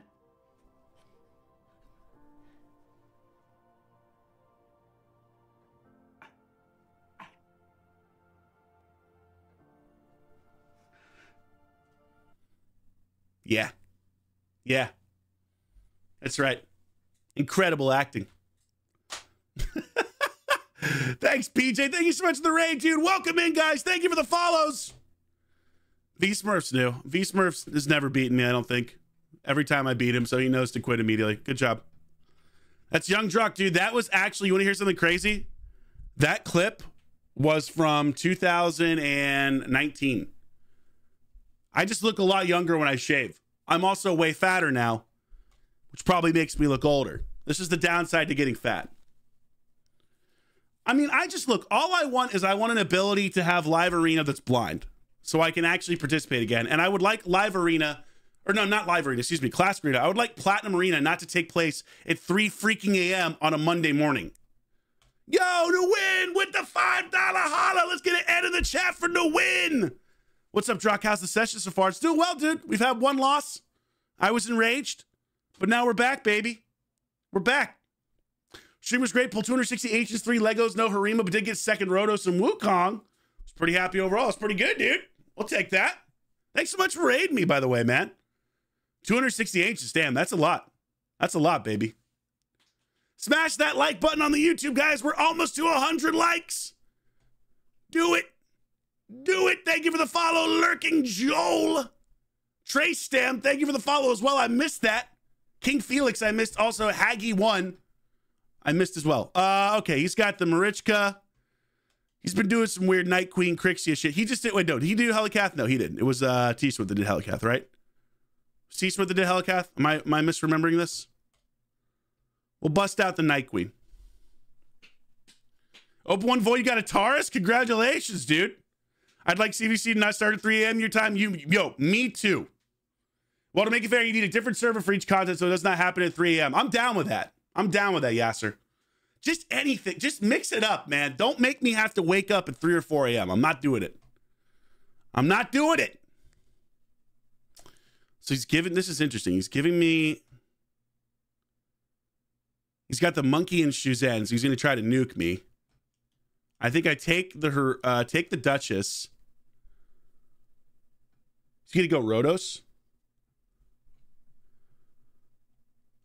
I, yeah. Yeah. That's right. Incredible acting. Thanks, P J. Thank you so much for the raid, dude. Welcome in, guys. Thank you for the follows. V-Smurf's new. V-Smurf's has never beaten me, I don't think. Every time I beat him, so he knows to quit immediately. Good job. That's Young Drock, dude. That was actually, you want to hear something crazy? That clip was from two thousand nineteen. I just look a lot younger when I shave. I'm also way fatter now, which probably makes me look older. This is the downside to getting fat. I mean, I just look, all I want is I want an ability to have live arena that's blind. So I can actually participate again. And I would like live arena, or no, not live arena, excuse me, classic arena. I would like platinum arena not to take place at three freaking A M on a Monday morning. Yo, to win with the five dollar holla. Let's get an end in the chat for the win. What's up, Drock? How's the session so far? It's doing well, dude. We've had one loss. I was enraged, but now we're back, baby. We're back. Stream was great. Pulled two hundred sixty H's, three Legos, no Harima, but did get second Rotos and Wukong. I was pretty happy overall. It's pretty good, dude. We'll take that. Thanks so much for raiding me, by the way, man. two hundred sixty H's, damn, that's a lot. That's a lot, baby. Smash that like button on the YouTube, guys. We're almost to one hundred likes. Do it. Do it. Thank you for the follow, Lurking Joel. Trace Stam, thank you for the follow as well. I missed that. King Felix, I missed. Also, Haggy one, I missed as well. Uh, okay, he's got the Marichka. He's been doing some weird Night Queen Crixia shit. He just did, wait, no, did he do Helicath? No, he didn't. It was uh, T-Swift that did Helicath, right? T-Swift that did Helicath? Am I, am I misremembering this? We'll bust out the Night Queen. Open one void, you got a Taurus? Congratulations, dude. I'd like C V C to not start at three A M your time. You, yo, me too. Well, to make it fair, you need a different server for each content so it does not happen at three A M I'm down with that. I'm down with that, Yasser. Just anything. Just mix it up, man. Don't make me have to wake up at three or four A M I'm not doing it. I'm not doing it. So he's giving... This is interesting. He's giving me... He's got the monkey and Shuzan, so he's going to try to nuke me. I think I take the her, uh, take the Duchess. He's going to go Rhodos.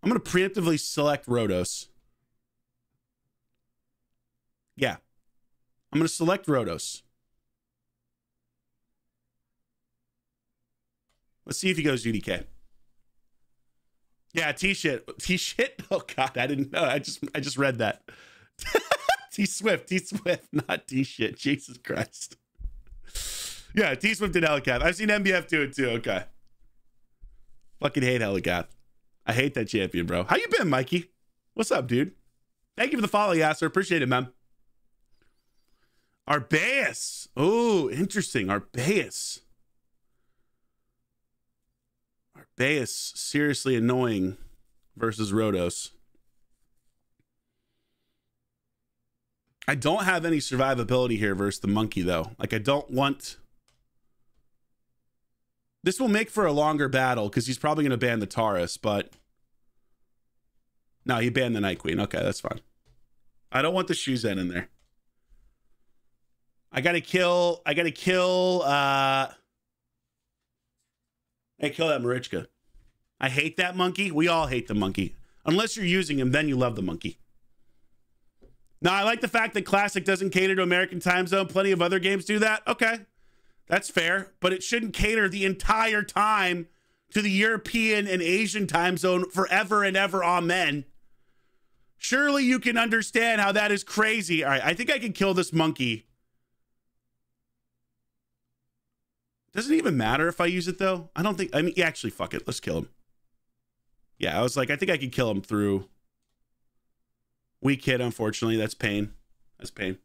I'm going to preemptively select Rhodos. Yeah. I'm going to select Rhodos. Let's see if he goes U D K. Yeah, T-shit. T-shit? Oh, God, I didn't know. I just I just read that. T-Swift. T-Swift, not T-shit. Jesus Christ. Yeah, T-Swift and Helicath. I've seen M B F do it, too. Okay. Fucking hate Helicath. I hate that champion, bro. How you been, Mikey? What's up, dude? Thank you for the follow, Yasser. Appreciate it, man. Arbaeus. Oh, interesting. Arbaeus. Arbaeus, seriously annoying versus Rhodos. I don't have any survivability here versus the monkey, though. Like, I don't want... This will make for a longer battle because he's probably going to ban the Taurus, but... No, he banned the Night Queen. Okay, that's fine. I don't want the Shuzen in there. I gotta kill... I gotta kill... Uh... Hey, kill that Marichka. I hate that monkey. We all hate the monkey. Unless you're using him, then you love the monkey. Now, I like the fact that Classic doesn't cater to American time zone. Plenty of other games do that. Okay. That's fair. But it shouldn't cater the entire time to the European and Asian time zone forever and ever. Amen. Surely you can understand how that is crazy. All right. I think I can kill this monkey. Doesn't even matter if I use it, though. I don't think... I mean, yeah, actually, fuck it. Let's kill him. Yeah, I was like, I think I could kill him through... Weak hit, unfortunately. That's pain. That's pain.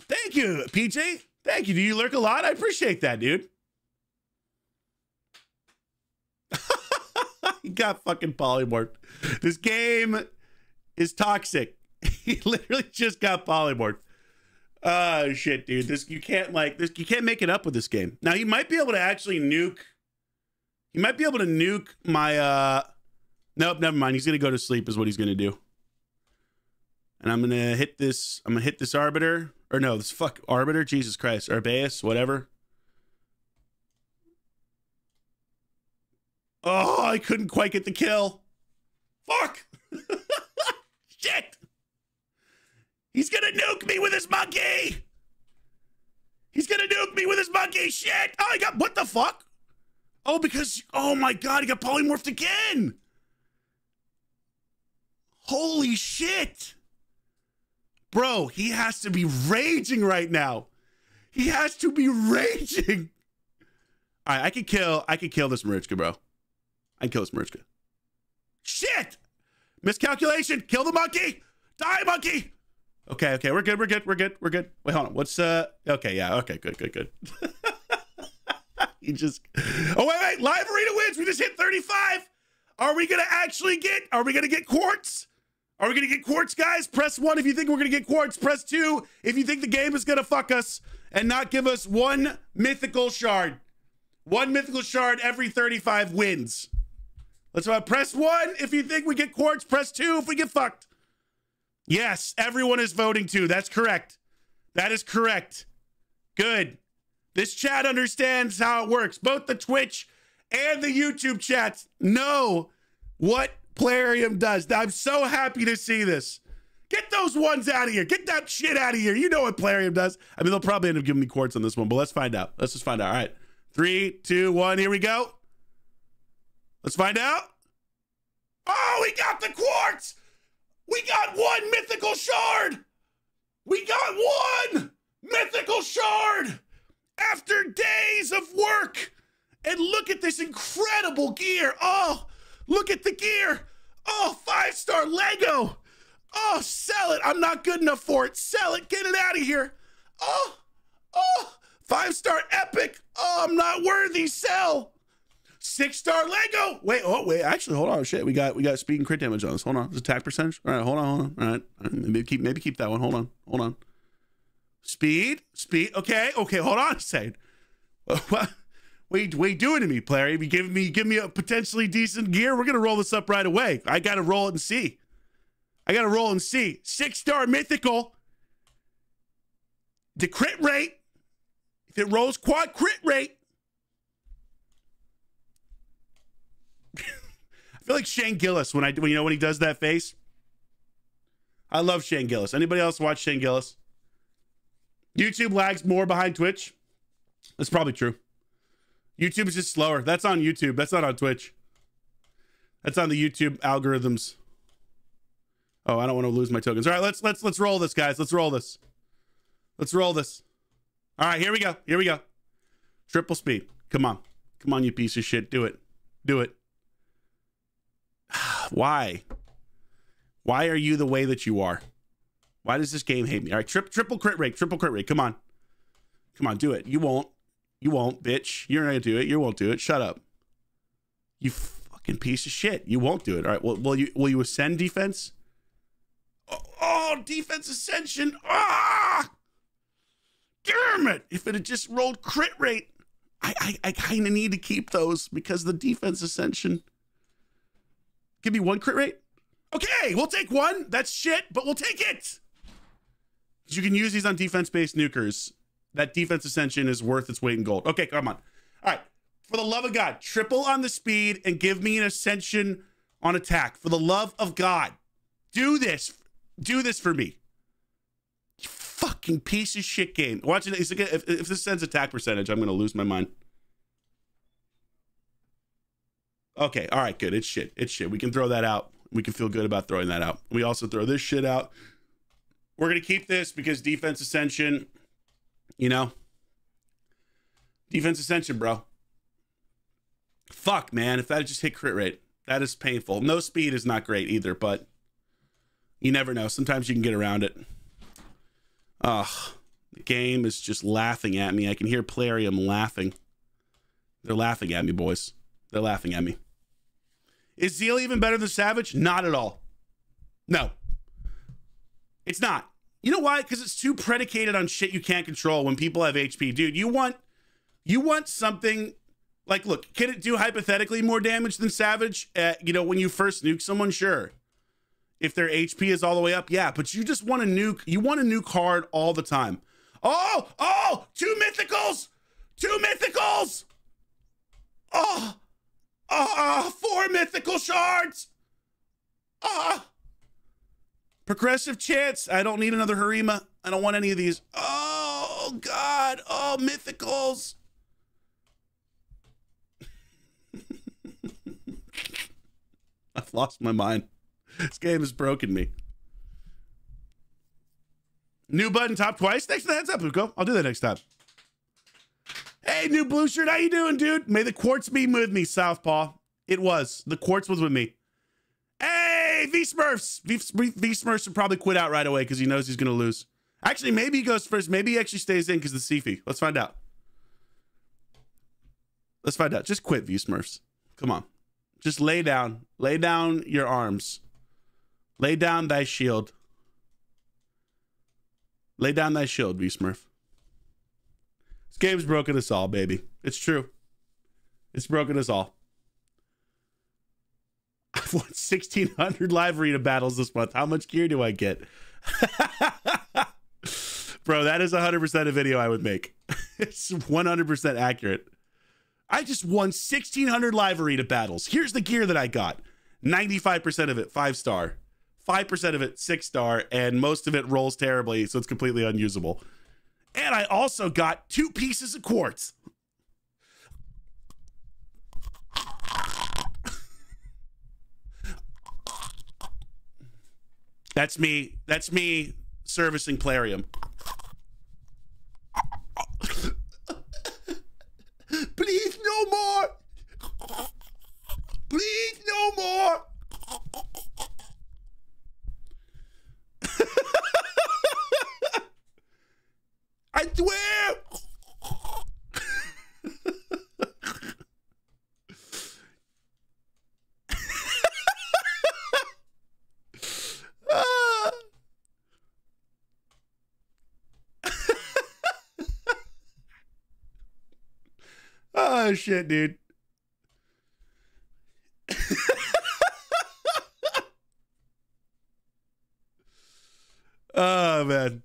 Thank you, P J. Thank you. Do you lurk a lot? I appreciate that, dude. He got fucking polymorphed. This game is toxic. He literally just got polymorphed. Oh shit, dude! This you can't like this. You can't make it up with this game. Now you might be able to actually nuke. You might be able to nuke my. uh Nope, never mind. He's gonna go to sleep, is what he's gonna do. And I'm gonna hit this. I'm gonna hit this arbiter, or no, this fuck arbiter. Jesus Christ, Arbaeus, whatever. Oh, I couldn't quite get the kill. Fuck. Shit. He's gonna nuke me with his monkey! He's gonna nuke me with his monkey! Shit! Oh, I got... What the fuck? Oh, because... Oh, my God. He got polymorphed again! Holy shit! Bro, he has to be raging right now. He has to be raging. All right, I could kill... I could kill this Marichka, bro. I can kill this Marichka. Shit! Miscalculation! Kill the monkey! Die, monkey! Okay, okay, we're good, we're good, we're good, we're good. Wait, hold on, what's, uh, okay, yeah, okay, good, good, good. You just, oh, wait, wait, live arena wins, we just hit thirty-five. Are we gonna actually get, are we gonna get quartz? Are we gonna get quartz, guys? Press one if you think we're gonna get quartz, press two if you think the game is gonna fuck us and not give us one mythical shard. One mythical shard every thirty-five wins. Let's uh, press one if you think we get quartz, press two if we get fucked. Yes, everyone is voting too. That's correct. That is correct. Good. This chat understands how it works. Both the Twitch and the YouTube chats know what Plarium does. I'm so happy to see this. Get those ones out of here. Get that shit out of here. You know what Plarium does. I mean, they'll probably end up giving me quartz on this one, but let's find out. Let's just find out. All right. Three, two, one. Here we go. Let's find out. Oh, we got the quartz. We got one mythical shard! We got one mythical shard! After days of work! And look at this incredible gear! Oh, look at the gear! Oh, five-star Lego! Oh, sell it! I'm not good enough for it! Sell it! Get it out of here! Oh! Oh! Five-star epic! Oh, I'm not worthy! Sell! Six-star Lego. Wait, oh wait, actually, hold on. Shit, we got we got speed and crit damage on this. Hold on, this attack percentage. All right, hold on, hold on. All right, all right, maybe keep maybe keep that one. Hold on, hold on. Speed, speed. Okay, okay. Hold on a second. What, what are you doing to me, player? If you give me give me a potentially decent gear, we're gonna roll this up right away. I gotta roll it and see. I gotta roll and see. Six-star mythical. The crit rate. If it rolls quad crit rate. feel like Shane Gillis when I when you know when he does that face. I love Shane Gillis. Anybody else watch Shane Gillis? YouTube lags more behind Twitch. That's probably true. YouTube is just slower. That's on YouTube. That's not on Twitch. That's on the YouTube algorithms. Oh, I don't want to lose my tokens. All right, let's let's let's roll this, guys. Let's roll this. Let's roll this. All right, here we go. Here we go. Triple speed. Come on. Come on, you piece of shit. Do it. Do it. Why? Why are you the way that you are? Why does this game hate me? All right, trip, triple crit rate. Triple crit rate. Come on. Come on, do it. You won't. You won't, bitch. You're not going to do it. You won't do it. Shut up. You fucking piece of shit. You won't do it. All right, well, will you will you ascend defense? Oh, oh defense ascension. Ah! Damn it. If it had just rolled crit rate, I, I, I kind of need to keep those because the defense ascension. Give me one crit rate. Okay, we'll take one. That's shit, but we'll take it. You can use these on defense-based nukers. That defense ascension is worth its weight in gold. Okay, come on. All right, for the love of God, triple on the speed and give me an ascension on attack. For the love of God, do this. Do this for me. You fucking piece of shit game. Watch it. If, if this sends attack percentage, I'm going to lose my mind. Okay, all right, good. It's shit. It's shit. We can throw that out. We can feel good about throwing that out. We also throw this shit out. We're going to keep this because defense ascension, you know, defense ascension, bro. Fuck, man. If that just hit crit rate, that is painful. No speed is not great either, but you never know. Sometimes you can get around it. Ugh, the game is just laughing at me. I can hear Plarium laughing. They're laughing at me, boys. They're laughing at me. Is Zeal even better than Savage? Not at all. No. It's not. You know why? Because it's too predicated on shit you can't control when people have H P. Dude, you want you want something... Like, look, can it do hypothetically more damage than Savage? Uh, you know, when you first nuke someone, sure. If their H P is all the way up, yeah. But you just want to nuke... You want a nuke hard all the time. Oh! Oh! Two mythicals! Two mythicals! Oh! Ah, uh, four mythical shards. Ah, uh, progressive chance. I don't need another Harima. I don't want any of these. Oh God. Oh, mythicals. I've lost my mind. This game has broken me. New button top twice. Thanks for the heads up, Luco. I'll do that next time. Hey, new blue shirt, how you doing, dude? May the quartz be with me, Southpaw. It was. The quartz was with me. Hey, V-Smurfs. V-Smurfs would probably quit out right away because he knows he's going to lose. Actually, maybe he goes first. Maybe he actually stays in because the C F I. Let's find out. Let's find out. Just quit, V-Smurfs. Come on. Just lay down. Lay down your arms. Lay down thy shield. Lay down thy shield, V-Smurf. This game's broken us all, baby. It's true. It's broken us all. I've won sixteen hundred live arena battles this month. How much gear do I get? Bro, that is one hundred percent a video I would make. It's one hundred percent accurate. I just won sixteen hundred live arena battles. Here's the gear that I got. ninety-five percent of it, five star. five percent of it, six star. And most of it rolls terribly, so it's completely unusable. And I also got two pieces of quartz. That's me. That's me servicing Plarium. Please, no more. Please, no more. I swear! uh. Oh, shit, dude. Oh, man.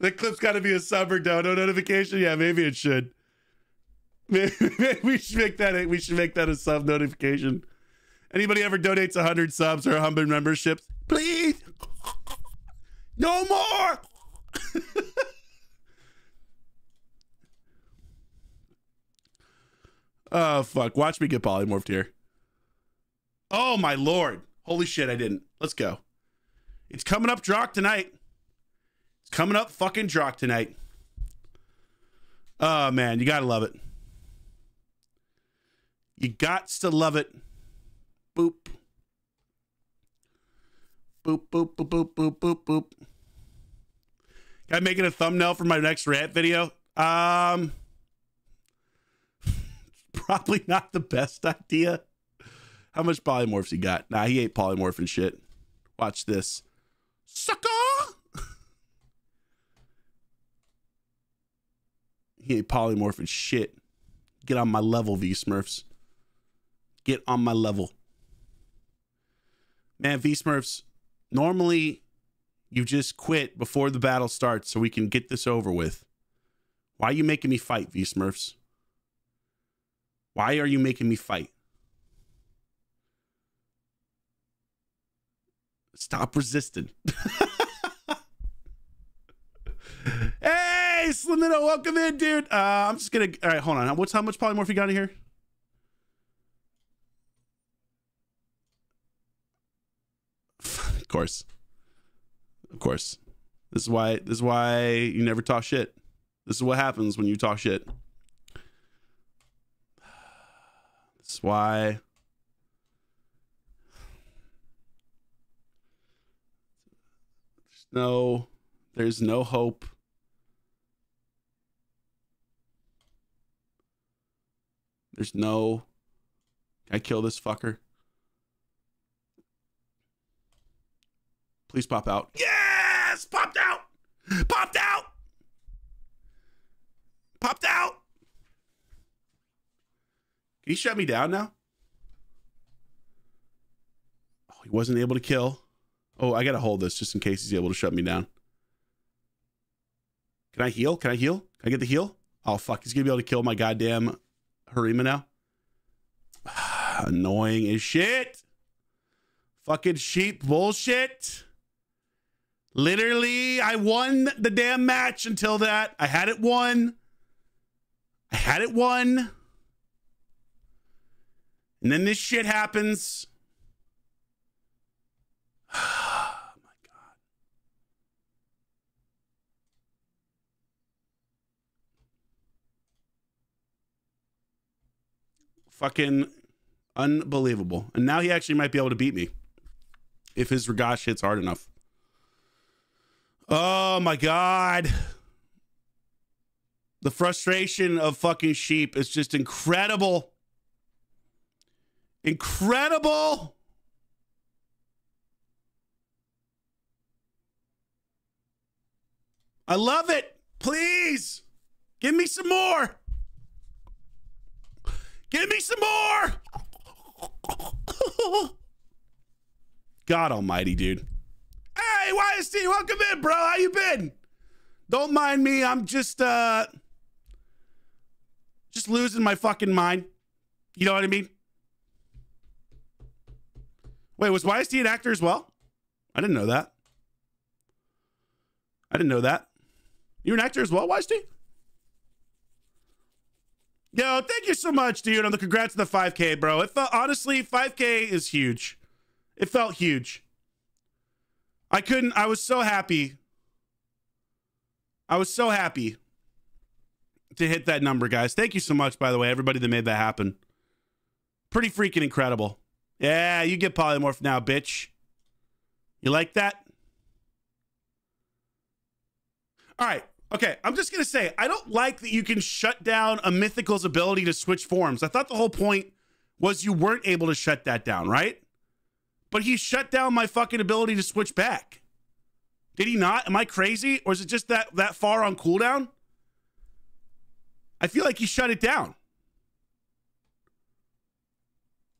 The clip's got to be a sub or no, no notification. Yeah, maybe it should. Maybe, maybe we should make that. A, we should make that a sub notification. Anybody ever donates one hundred subs or one hundred memberships? Please! No more! Oh, fuck. Watch me get polymorphed here. Oh, my Lord. Holy shit, I didn't. Let's go. It's coming up Drock tonight. It's coming up fucking Drock tonight. Oh, man. You gotta love it. You gots to love it. Boop. Boop, boop, boop, boop, boop, boop, boop. Can I make it a thumbnail for my next rant video? Um... Probably not the best idea. How much polymorphs he got? Nah, he ate polymorph and shit. Watch this. Sucker! He ate polymorph and shit. Get on my level, V-Smurfs. Get on my level. Man, V-Smurfs, normally you just quit before the battle starts so we can get this over with. Why are you making me fight, V-Smurfs? Why are you making me fight? Stop resisting. Hey, Slimino, welcome in, dude. Uh, I'm just gonna, all right, hold on. What's how much polymorph you got in here? Of course. Of course. This is why, this is why you never talk shit. This is what happens when you talk shit. That's why there's no, there's no hope. There's no, can I kill this fucker? Please pop out. Yes! Popped out! Popped out! Popped out! He shut me down now. Oh, he wasn't able to kill. Oh, I gotta hold this just in case he's able to shut me down. Can I heal? Can I heal? Can I get the heal? Oh fuck, he's gonna be able to kill my goddamn Harima now. Annoying as shit. Fucking sheep bullshit. Literally, I won the damn match until that. I had it won. I had it won. And then this shit happens. Oh my God. Fucking unbelievable. And now he actually might be able to beat me if his Ragash hits hard enough. Oh my God. The frustration of fucking sheep is just incredible. Incredible. I love it. Please give me some more. Give me some more. God almighty, dude. Hey, Y S T, welcome in, bro. How you been? Don't mind me. I'm just uh just losing my fucking mind. You know what I mean? Wait, was Y S D an actor as well? I didn't know that. I didn't know that. You're an actor as well, Y S D? Yo, thank you so much, dude. And congrats on the five K, bro. It felt, honestly, five K is huge. It felt huge. I couldn't, I was so happy. I was so happy to hit that number, guys. Thank you so much, by the way, everybody that made that happen. Pretty freaking incredible. Yeah, you get polymorph now, bitch. You like that? All right. Okay, I'm just going to say, I don't like that you can shut down a mythical's ability to switch forms. I thought the whole point was you weren't able to shut that down, right? But he shut down my fucking ability to switch back. Did he not? Am I crazy? Or is it just that, that far on cooldown? I feel like he shut it down.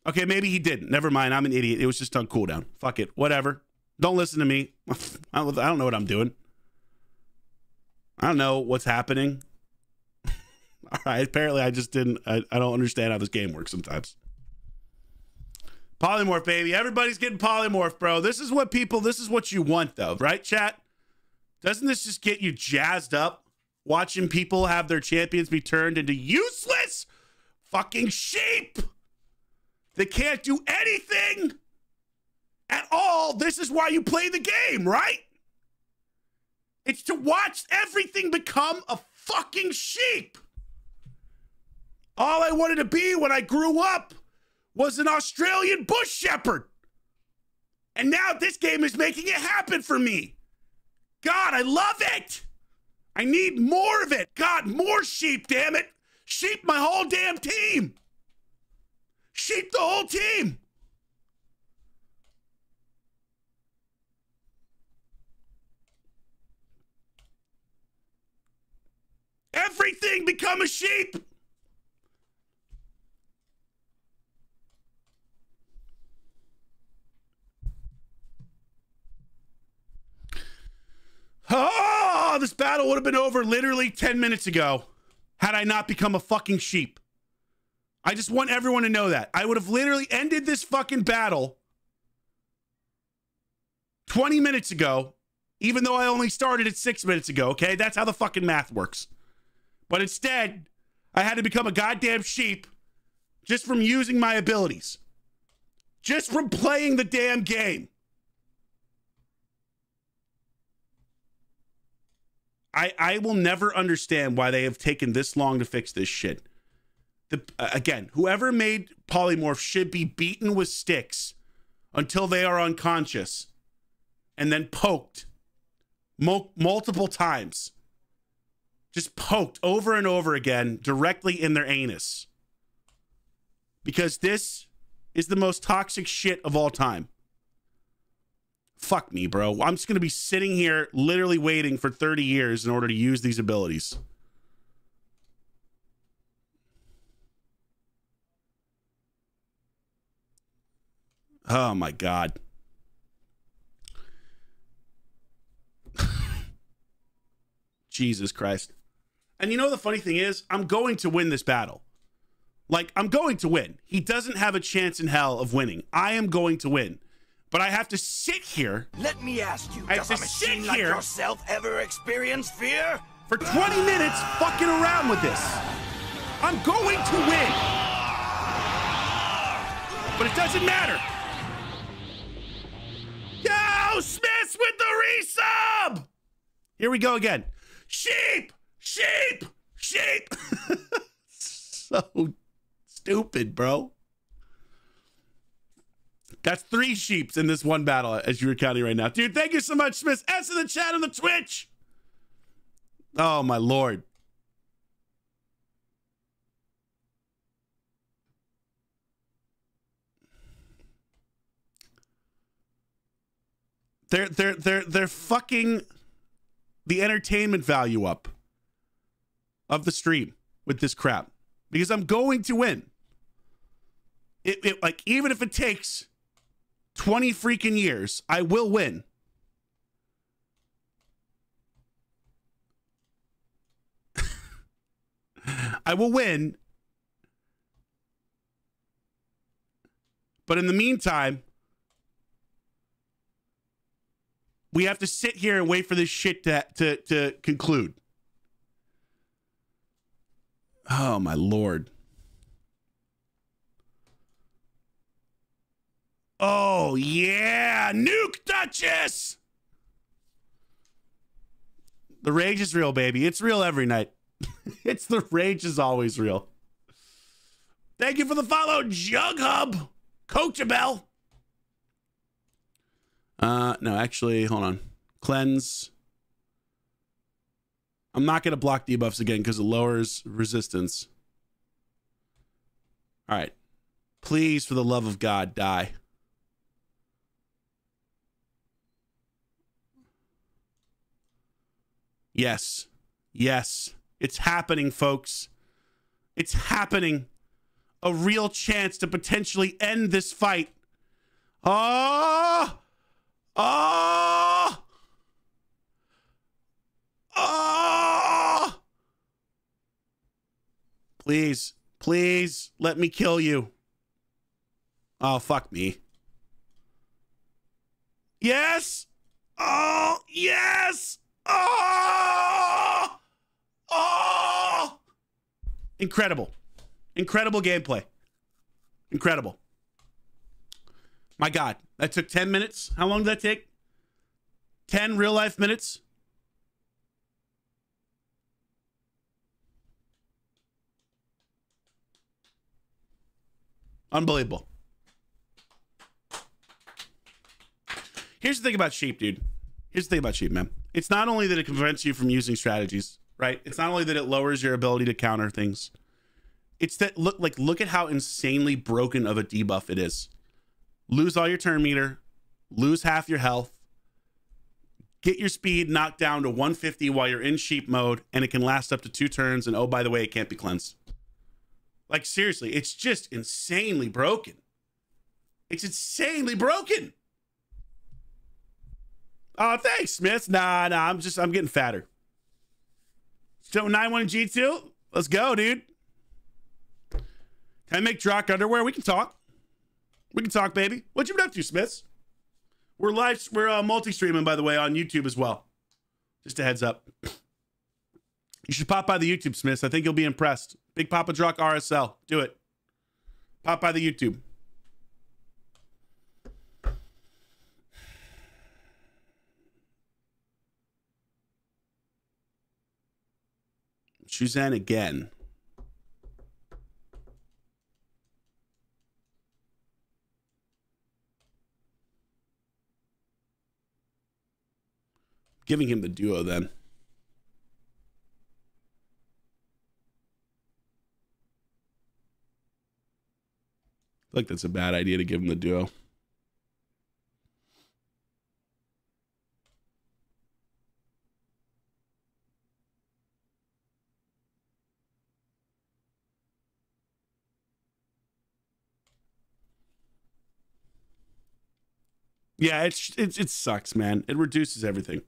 Okay, maybe he didn't. Never mind. I'm an idiot. It was just on cooldown. Fuck it. Whatever. Don't listen to me. I don't know what I'm doing. I don't know what's happening. All right. Apparently, I just didn't. I, I don't understand how this game works sometimes. Polymorph, baby. Everybody's getting polymorph, bro. This is what people, this is what you want, though, right, chat? Doesn't this just get you jazzed up? Watching people have their champions be turned into useless fucking sheep. They can't do anything at all. This is why you play the game, right? It's to watch everything become a fucking sheep. All I wanted to be when I grew up was an Australian bush shepherd. And now this game is making it happen for me. God, I love it. I need more of it. God, more sheep, damn it. Sheep my whole damn team. Sheep the whole team. Everything become a sheep. Oh, this battle would have been over literally ten minutes ago had I not become a fucking sheep. I just want everyone to know that. I would have literally ended this fucking battle twenty minutes ago, even though I only started it six minutes ago, okay? That's how the fucking math works. But instead, I had to become a goddamn sheep just from using my abilities. Just from playing the damn game. I, I will never understand why they have taken this long to fix this shit. The, uh, again, whoever made polymorph should be beaten with sticks until they are unconscious and then poked mul- multiple times. Just poked over and over again directly in their anus. Because this is the most toxic shit of all time. Fuck me, bro. I'm just going to be sitting here literally waiting for thirty years in order to use these abilities. Oh, my God. Jesus Christ. And you know, the funny thing is, I'm going to win this battle. Like, I'm going to win. He doesn't have a chance in hell of winning. I am going to win. But I have to sit here. Let me ask you, I have does to a sit like here yourself ever experience fear? For twenty minutes fucking around with this. I'm going to win. But it doesn't matter. Yo, Smith's with the resub. Here we go again. Sheep, sheep, sheep. So stupid, bro. That's three sheeps in this one battle as you were counting right now. Dude, thank you so much, Smith. S in the chat on the Twitch. Oh, my Lord. They're, they're, they're, they're fucking the entertainment value up of the stream with this crap because I'm going to win. It, it, like, even if it takes twenty freaking years, I will win. I will win. But in the meantime, we have to sit here and wait for this shit to, to, to conclude. Oh, my Lord. Oh, yeah. Nuke Duchess. The rage is real, baby. It's real every night. It's the rage is always real. Thank you for the follow, Jug Hub. Coachabel. Uh, no, actually, hold on. Cleanse. I'm not going to block debuffs again because it lowers resistance. All right. Please, for the love of God, die. Yes, yes, it's happening, folks. It's happening. A real chance to potentially end this fight. Oh, oh, oh. Please, please let me kill you. Oh, fuck me. Yes! Oh, yes! Oh! Oh! Incredible. Incredible gameplay. Incredible. My God, that took ten minutes. How long did that take? ten real life minutes. Unbelievable. Here's the thing about sheep, dude. Here's the thing about sheep, man. It's not only that it prevents you from using strategies, right? It's not only that it lowers your ability to counter things. It's that, look, like, look at how insanely broken of a debuff it is. Lose all your turn meter, lose half your health, get your speed knocked down to one fifty while you're in sheep mode, and it can last up to two turns, and oh, by the way, it can't be cleansed. Like, seriously, it's just insanely broken. It's insanely broken. Oh, thanks, Smith. Nah, nah, I'm just, I'm getting fatter. Still nine one G two? Let's go, dude. Can I make Drock underwear? We can talk. We can talk, baby. What you been up to, Smiths? We're live, we're uh, multi-streaming, by the way, on YouTube as well. Just a heads up. You should pop by the YouTube, Smiths. I think you'll be impressed. Big Papa Drock R S L. Do it. Pop by the YouTube. Suzanne again. Giving him the duo then. I feel like that's a bad idea to give him the duo. Yeah, it's, it's, it sucks, man. It reduces everything.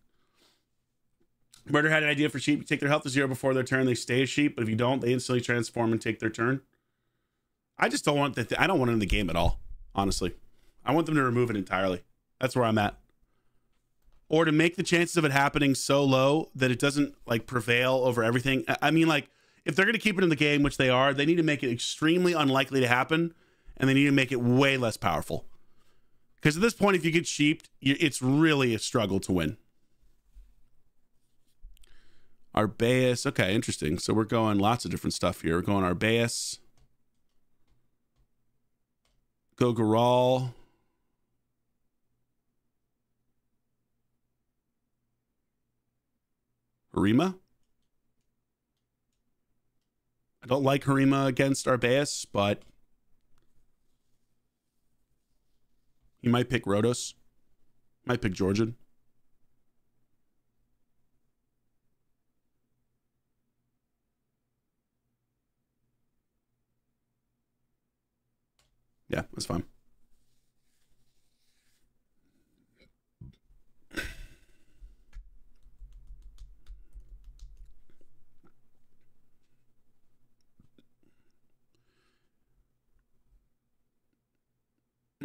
Murder had an idea for sheep. You take their health to zero before their turn. They stay as sheep, but if you don't, they instantly transform and take their turn. I just don't want that. I don't want it in the game at all, honestly. I want them to remove it entirely. That's where I'm at. Or to make the chances of it happening so low that it doesn't like prevail over everything. I mean, like, if they're going to keep it in the game, which they are, they need to make it extremely unlikely to happen, and they need to make it way less powerful. Because at this point, if you get sheeped, it's really a struggle to win. Arbaeus. Okay, interesting. So we're going lots of different stuff here. We're going Arbaeus. Gogural. Harima? I don't like Harima against Arbaeus, but he might pick Rhodos. Might pick Georgian. Yeah, that's fine.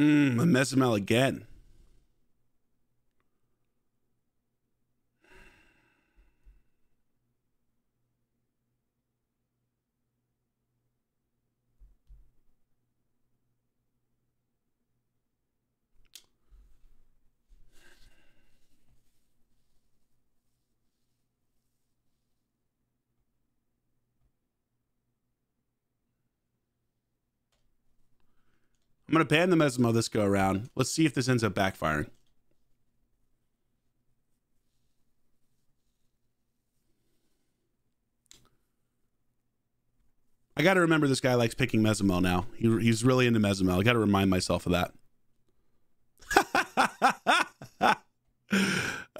Mmm, a Mesomel again. I'm going to ban the Mesmo this go around. Let's see if this ends up backfiring. I got to remember this guy likes picking Mesmo now. He, he's really into Mesmo. I got to remind myself of that.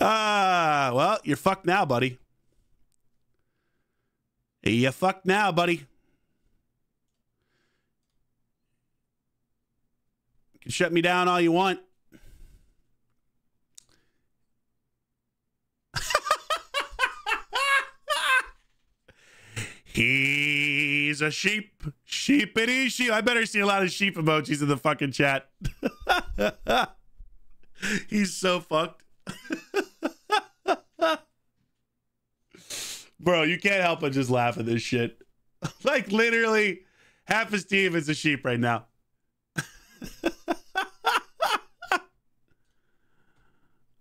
Ah, uh, well, you're fucked now, buddy. You're fucked now, buddy. You shut me down all you want. He He's a sheep. Sheepity sheep. I better see a lot of sheep emojis in the fucking chat. He's so fucked. Bro, you can't help but just laugh at this shit. Like, literally, half his team is a sheep right now.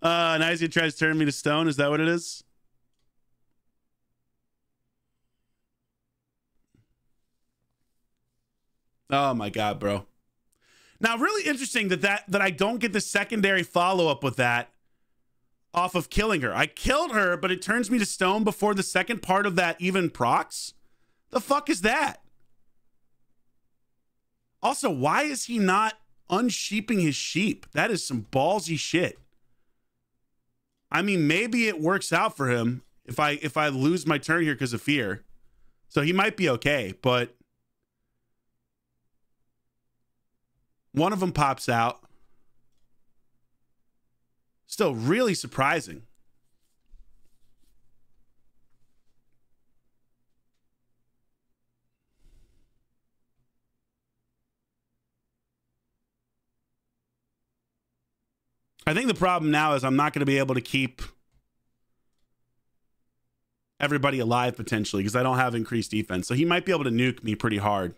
Uh, now he's gonna try to turn me to stone. Is that what it is? Oh my God, bro. Now, really interesting that, that, that I don't get the secondary follow-up with that off of killing her. I killed her, but it turns me to stone before the second part of that even procs. The fuck is that? Also, why is he not unsheeping his sheep? That is some ballsy shit. I mean, maybe it works out for him if I if I lose my turn here because of fear. So he might be okay, but one of them pops out. Still really surprising. I think the problem now is I'm not going to be able to keep everybody alive potentially because I don't have increased defense. So he might be able to nuke me pretty hard.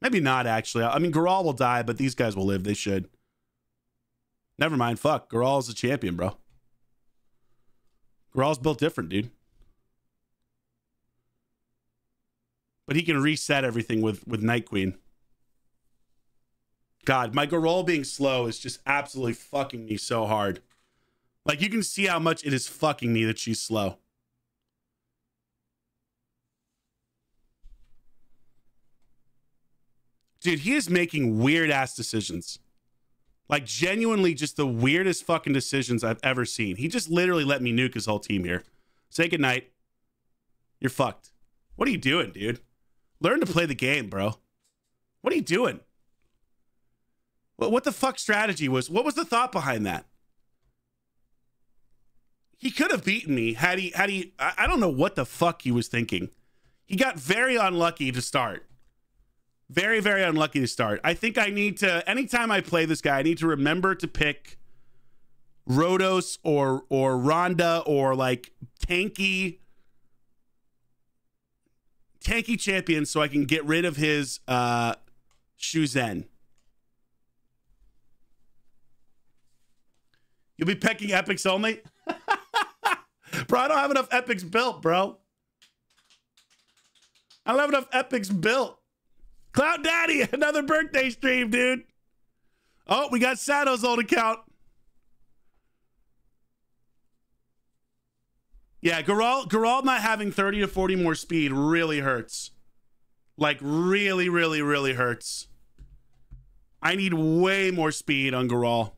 Maybe not, actually. I mean, Garal will die, but these guys will live. They should. Never mind. Fuck. Garal's a champion, bro. Garal's built different, dude. But he can reset everything with, with Night Queen. God, my Garal being slow is just absolutely fucking me so hard. Like, you can see how much it is fucking me that she's slow. Dude, he is making weird-ass decisions. Like, genuinely just the weirdest fucking decisions I've ever seen. He just literally let me nuke his whole team here. Say goodnight. You're fucked. What are you doing, dude? Learn to play the game, bro. What are you doing? What, what the fuck strategy was? What was the thought behind that? He could have beaten me had he... had he. I, I don't know what the fuck he was thinking. He got very unlucky to start. Very, very unlucky to start. I think I need to, anytime I play this guy, I need to remember to pick Rhodos or or Ronda or like tanky, tanky champions so I can get rid of his uh, Shuzen. You'll be pecking epics only? Bro, I don't have enough epics built, bro. I don't have enough epics built. Cloud Daddy, another birthday stream, dude. Oh, we got Shadow's old account. Yeah, Garal, Garal not having thirty to forty more speed really hurts. Like, really, really, really hurts. I need way more speed on Garal.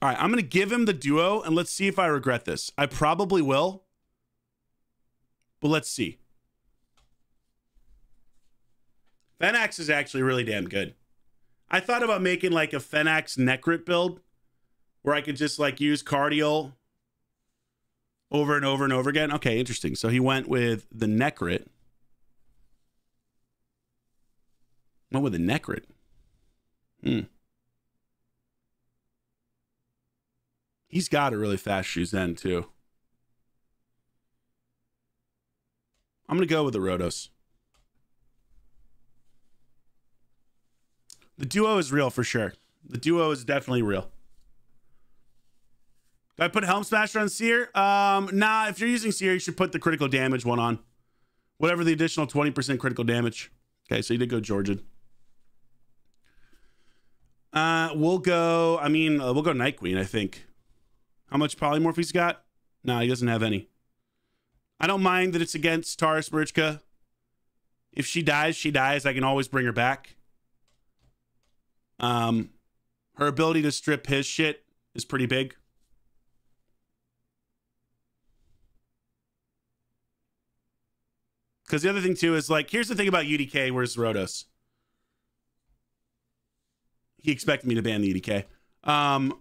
All right, I'm going to give him the duo, and let's see if I regret this. I probably will. But let's see. Fenix is actually really damn good. I thought about making like a Fenix Necrit build where I could just like use Cardial over and over and over again. Okay, interesting. So he went with the Necrit. Went with the Necrit. Hmm. He's got a really fast Shuzen too. I'm going to go with the Rhodos. The duo is real for sure. The duo is definitely real. Do I put Helm Smasher on Seer? Um, nah, if you're using Seer, you should put the critical damage one on. Whatever the additional twenty percent critical damage. Okay, so you did go Georgian. Uh, we'll go, I mean, uh, we'll go Night Queen, I think. How much Polymorph he's got? Nah, he doesn't have any. I don't mind that it's against Tara Smirchka. If she dies, she dies. I can always bring her back. Um, her ability to strip his shit is pretty big. Because the other thing, too, is like, here's the thing about U D K. Where's Rhodos? He expected me to ban the U D K. Um,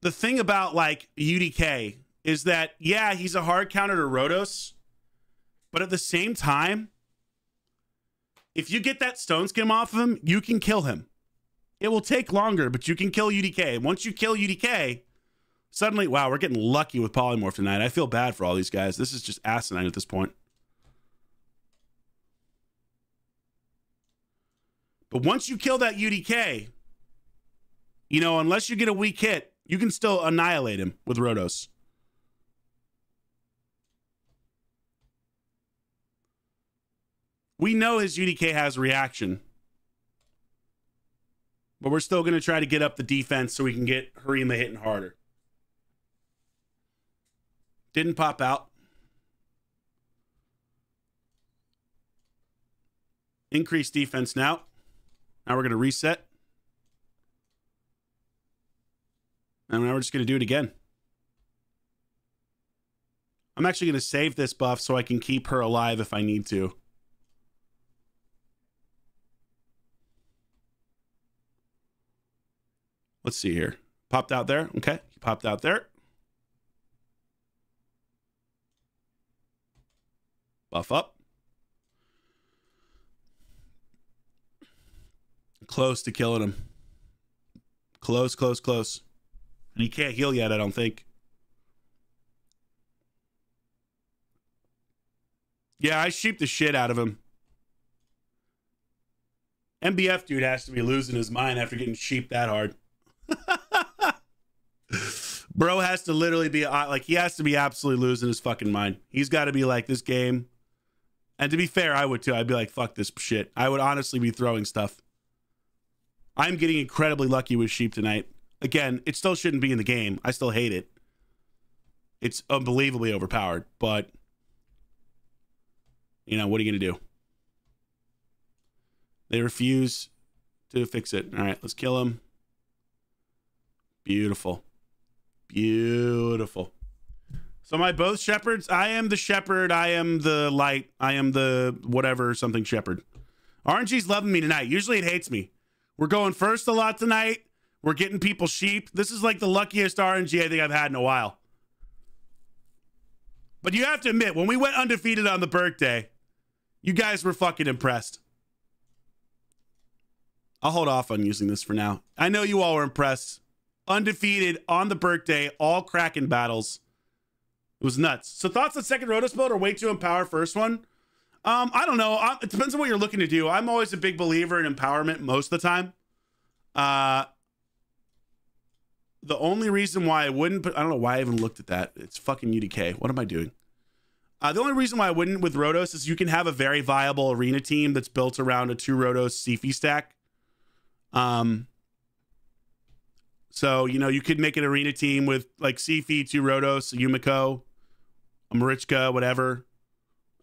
the thing about like U D K is that, yeah, he's a hard counter to Rhodos, but at the same time, if you get that stone skim off of him, you can kill him. It will take longer, but you can kill U D K. Once you kill U D K, suddenly, wow, we're getting lucky with Polymorph tonight. I feel bad for all these guys. This is just asinine at this point. But once you kill that U D K, you know, unless you get a weak hit, you can still annihilate him with Rhodos. We know his U D K has reaction, but we're still going to try to get up the defense so we can get Harima hitting harder. Didn't pop out. Increased defense now. Now we're going to reset. And now we're just going to do it again. I'm actually going to save this buff so I can keep her alive if I need to. Let's see here. Popped out there. Okay. He popped out there. Buff up. Close to killing him. Close, close, close. And he can't heal yet, I don't think. Yeah, I sheeped the shit out of him. M B F dude has to be losing his mind after getting sheeped that hard. Bro has to literally be like, he has to be absolutely losing his fucking mind. He's got to be like, this game. And to be fair, I would too. I'd be like, fuck this shit. I would honestly be throwing stuff. I'm getting incredibly lucky with sheep tonight. Again, it still shouldn't be in the game. I still hate it. It's unbelievably overpowered, but you know, what are you going to do? They refuse to fix it. All right, let's kill him. Beautiful. Beautiful. So am I both shepherds? I am the shepherd. I am the light. I am the whatever something shepherd. R N G's loving me tonight. Usually it hates me. We're going first a lot tonight. We're getting people sheep. This is like the luckiest R N G I think I've had in a while. But you have to admit, when we went undefeated on the birthday, you guys were fucking impressed. I'll hold off on using this for now. I know you all were impressed. Undefeated on the birthday, all Kraken battles. It was nuts. So thoughts on second Rhodos build or way to empower first one? Um, I don't know. It depends on what you're looking to do. I'm always a big believer in empowerment most of the time. Uh, the only reason why I wouldn't, but I don't know why I even looked at that. It's fucking U D K. What am I doing? Uh, the only reason why I wouldn't with Rhodos is you can have a very viable arena team that's built around a two Rhodos Sifi stack. Um, so, you know, you could make an arena team with like Sifi, two Rhodos, Yumiko, Marichka, whatever.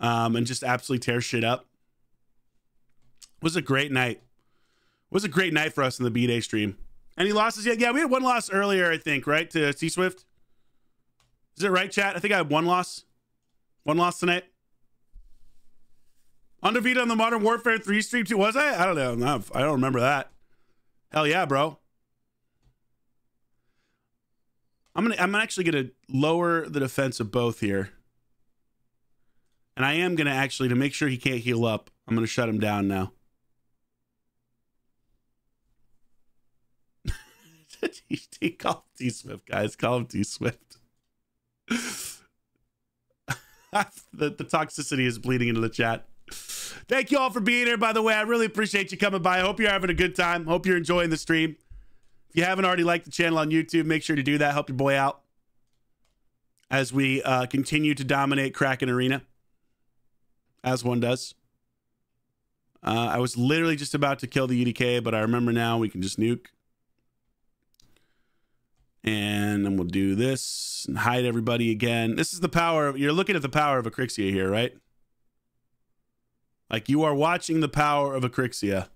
Um, and just absolutely tear shit up. It was a great night. It was a great night for us in the B-Day stream. Any losses yet? Yeah, we had one loss earlier, I think, right? To C-Swift. Is it right, chat? I think I had one loss. One loss tonight. Undefeated on the Modern Warfare three stream too. Was I? I don't know. I don't remember that. Hell yeah, bro. I'm gonna. I'm actually gonna lower the defense of both here. And I am going to actually, to make sure he can't heal up, I'm going to shut him down now. Call him T-Swift, guys. Call him T-Swift. the, the toxicity is bleeding into the chat. Thank you all for being here, by the way. I really appreciate you coming by. I hope you're having a good time. Hope you're enjoying the stream. If you haven't already liked the channel on YouTube, make sure to do that. Help your boy out as we uh, continue to dominate Kraken Arena. As one does. Uh, I was literally just about to kill the U D K, but I remember now we can just nuke. And then we'll do this and hide everybody again. This is the power of, you're looking at the power of Acrixia here, right? Like you are watching the power of Acrixia.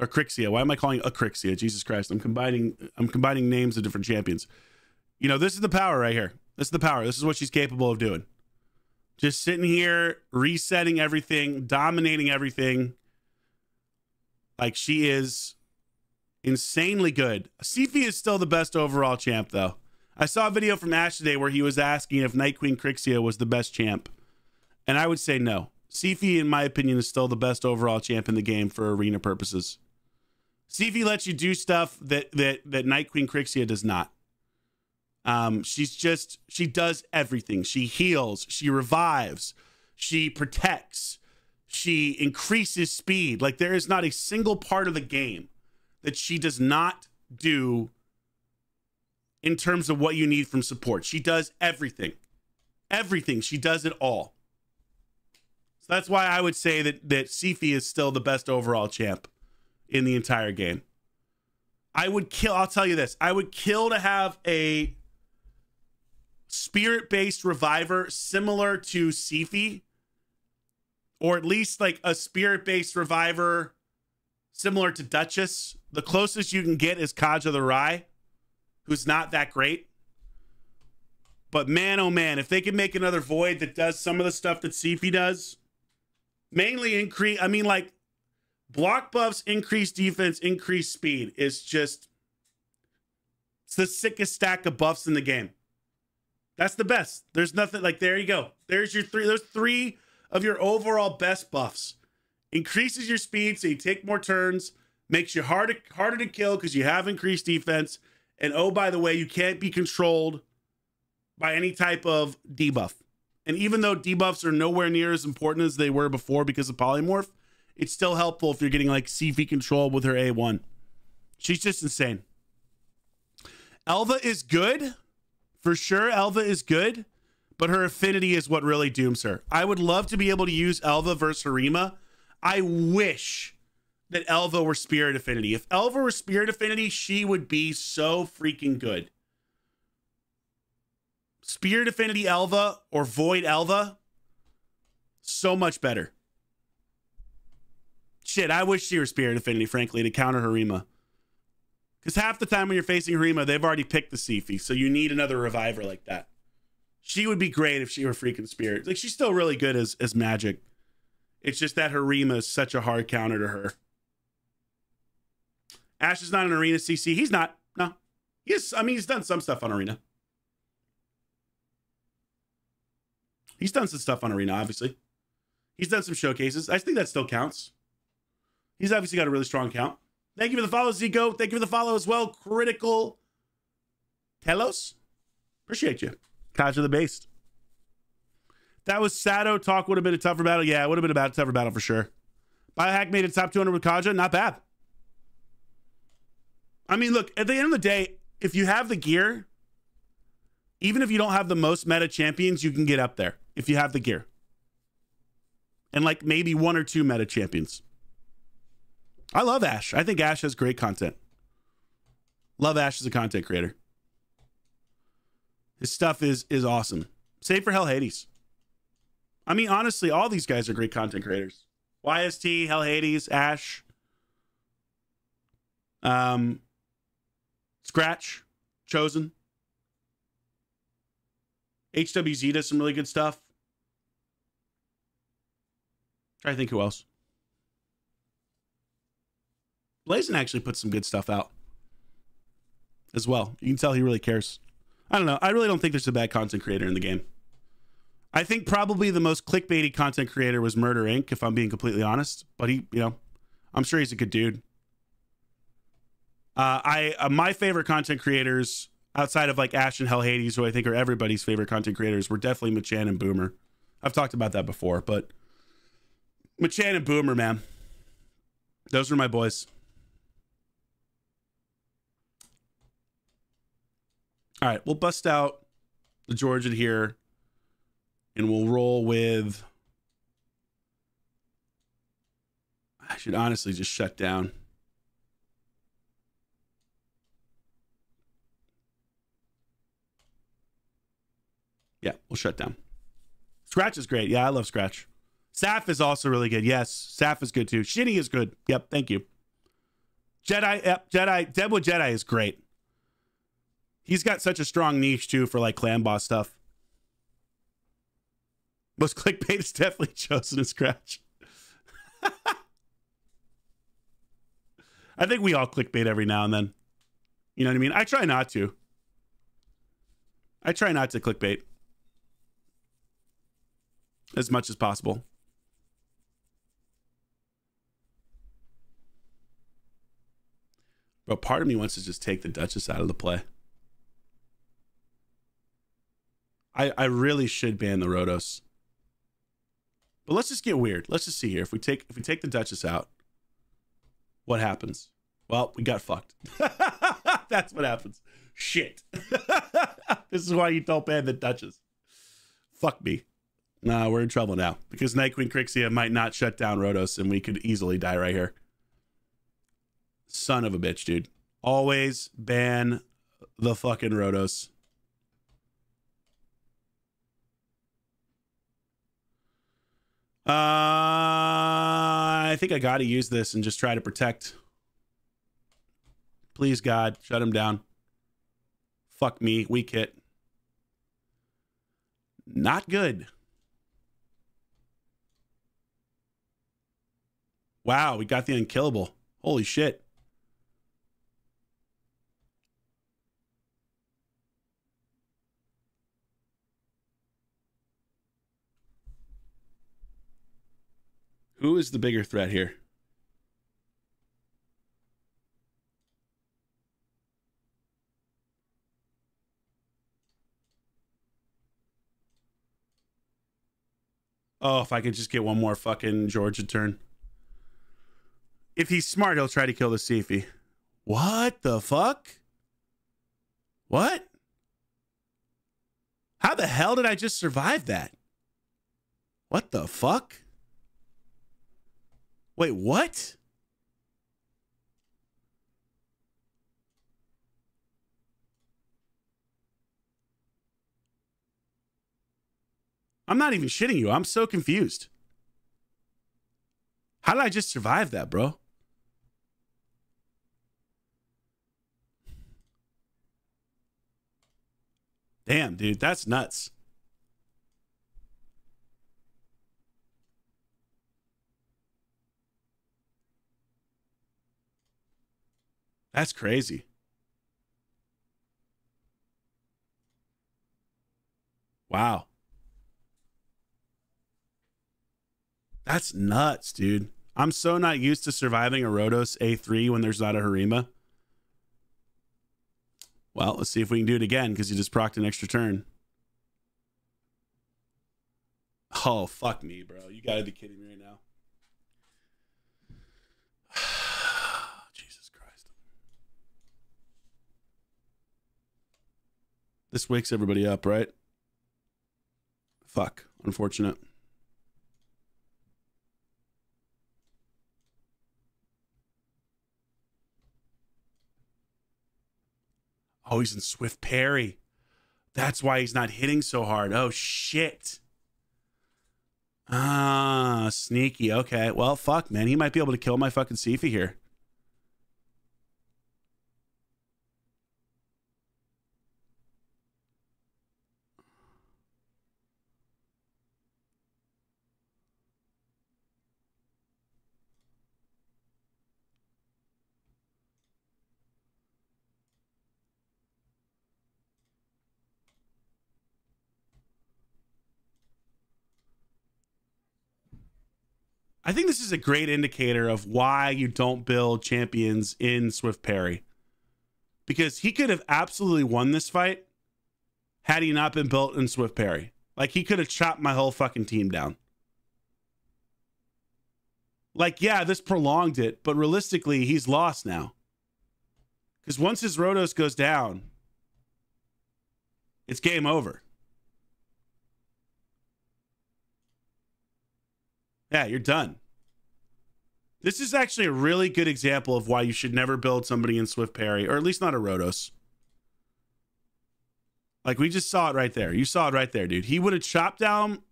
Acrixia. Why am I calling Acrixia? Jesus Christ. I'm combining, I'm combining names of different champions. You know, this is the power right here. This is the power. This is what she's capable of doing. Just sitting here, resetting everything, dominating everything. Like she is Insanely good. Sifi is still the best overall champ, though. I saw a video from Ash today where he was asking if Night Queen Crixia was the best champ. And I would say no. Sifi, in my opinion, is still the best overall champ in the game for arena purposes. Sifi lets you do stuff that, that, that Night Queen Crixia does not. Um, she's just, she does everything. She heals, she revives, she protects, she increases speed. Like, there is not a single part of the game that she does not do in terms of what you need from support. She does everything. Everything. She does it all. So that's why I would say that, that Sifi is still the best overall champ in the entire game. I would kill, I'll tell you this, I would kill to have a spirit-based reviver similar to Sifi, or at least like a spirit-based reviver similar to Duchess. The closest you can get is Kaja the Rai, who's not that great. But man, oh man, if they can make another Void that does some of the stuff that Sifi does, mainly increase, I mean like, block buffs, increased defense, increased speed is just, it's the sickest stack of buffs in the game. That's the best. There's nothing like, there you go. There's your three, there's three of your overall best buffs. Increases your speed so you take more turns, makes you harder, harder to kill because you have increased defense. And oh, by the way, you can't be controlled by any type of debuff. And even though debuffs are nowhere near as important as they were before because of polymorph, it's still helpful if you're getting like Sifi control with her A one. She's just insane. Elva is good. For sure, Elva is good. But her affinity is what really dooms her. I would love to be able to use Elva versus Harima. I wish that Elva were spirit affinity. If Elva were spirit affinity, she would be so freaking good. Spirit affinity Elva or Void Elva, so much better. Shit, I wish she were spirit affinity, frankly, to counter Harima. Because half the time when you're facing Harima, they've already picked the Sifi, so you need another reviver like that. She would be great if she were freaking spirit. Like, she's still really good as, as magic. It's just that Harima is such a hard counter to her. Ash is not an arena C C. He's not. No. He is, I mean, he's done some stuff on arena. He's done some stuff on arena, obviously. He's done some showcases. I think that still counts. He's obviously got a really strong count. Thank you for the follow, Zico. Thank you for the follow as well. Critical Telos. Appreciate you. Kaja the Beast. That was Sato. Talk would have been a tougher battle. Yeah, it would have been a tougher battle for sure. Biohack made it top two hundred with Kaja. Not bad. I mean, look, at the end of the day, if you have the gear, even if you don't have the most meta champions, you can get up there if you have the gear. And like maybe one or two meta champions. I love Ash. I think Ash has great content. Love Ash as a content creator. His stuff is is awesome. Save for Hell Hades. I mean, honestly, all these guys are great content creators. Y S T, Hell Hades, Ash, um, Scratch, Chosen. H W Z does some really good stuff. Try to think who else. Blazin actually put some good stuff out as well. You can tell he really cares. I don't know. I really don't think there's a bad content creator in the game. I think probably the most clickbaity content creator was Murder Incorporated, if I'm being completely honest. But he, you know, I'm sure he's a good dude. Uh, I uh, my favorite content creators outside of like Ash and Hell Hades, who I think are everybody's favorite content creators, were definitely Machan and Boomer. I've talked about that before, but Machan and Boomer, man, those were my boys. All right, we'll bust out the Georgian here and we'll roll with. I should honestly just shut down. Yeah, we'll shut down. Scratch is great. Yeah, I love Scratch. Saf is also really good. Yes, Saf is good too. Shinny is good. Yep, thank you. Jedi, yep, Jedi, Deadwood Jedi is great. He's got such a strong niche, too, for, like, clan boss stuff. Most clickbait is definitely Chosen and Scratch. I think we all clickbait every now and then. You know what I mean? I try not to. I try not to clickbait as much as possible. But part of me wants to just take the Duchess out of the play. I, I really should ban the Rhodos. But let's just get weird. Let's just see here. If we take if we take the Duchess out, what happens? Well, we got fucked. That's what happens. Shit. This is why you don't ban the Duchess. Fuck me. Nah, we're in trouble now. Because Night Queen Crixia might not shut down Rhodos, and we could easily die right here. Son of a bitch, dude. Always ban the fucking Rhodos. Uh, I think I gotta use this and just try to protect. Please, God, shut him down. Fuck me, weak hit. Not good. Wow, we got the unkillable. Holy shit. Who is the bigger threat here? Oh, if I could just get one more fucking Georgia turn. If he's smart, he'll try to kill the Sifi. What the fuck? What? How the hell did I just survive that? What the fuck? Wait, what? I'm not even shitting you. I'm so confused. How did I just survive that, bro? Damn, dude, that's nuts. That's crazy. Wow. That's nuts, dude. I'm so not used to surviving a Rhodos A three when there's not a Harima. Well, let's see if we can do it again, because you just procced an extra turn. Oh, fuck me, bro. You gotta be kidding me right now. This wakes everybody up, right? Fuck. Unfortunate. Oh, he's in Swift Parry. That's why he's not hitting so hard. Oh, shit. Ah, sneaky. Okay. Well, fuck, man. He might be able to kill my fucking Sifi here. I think this is a great indicator of why you don't build champions in Swift Parry, because he could have absolutely won this fight had he not been built in Swift Parry. Like, he could have chopped my whole fucking team down. Like, yeah, this prolonged it, but realistically, he's lost now. Because once his Rhodos goes down, it's game over. Yeah, you're done. This is actually a really good example of why you should never build somebody in Swift Parry, or at least not a Rhodos. Like, we just saw it right there. You saw it right there, dude. He would have chopped down...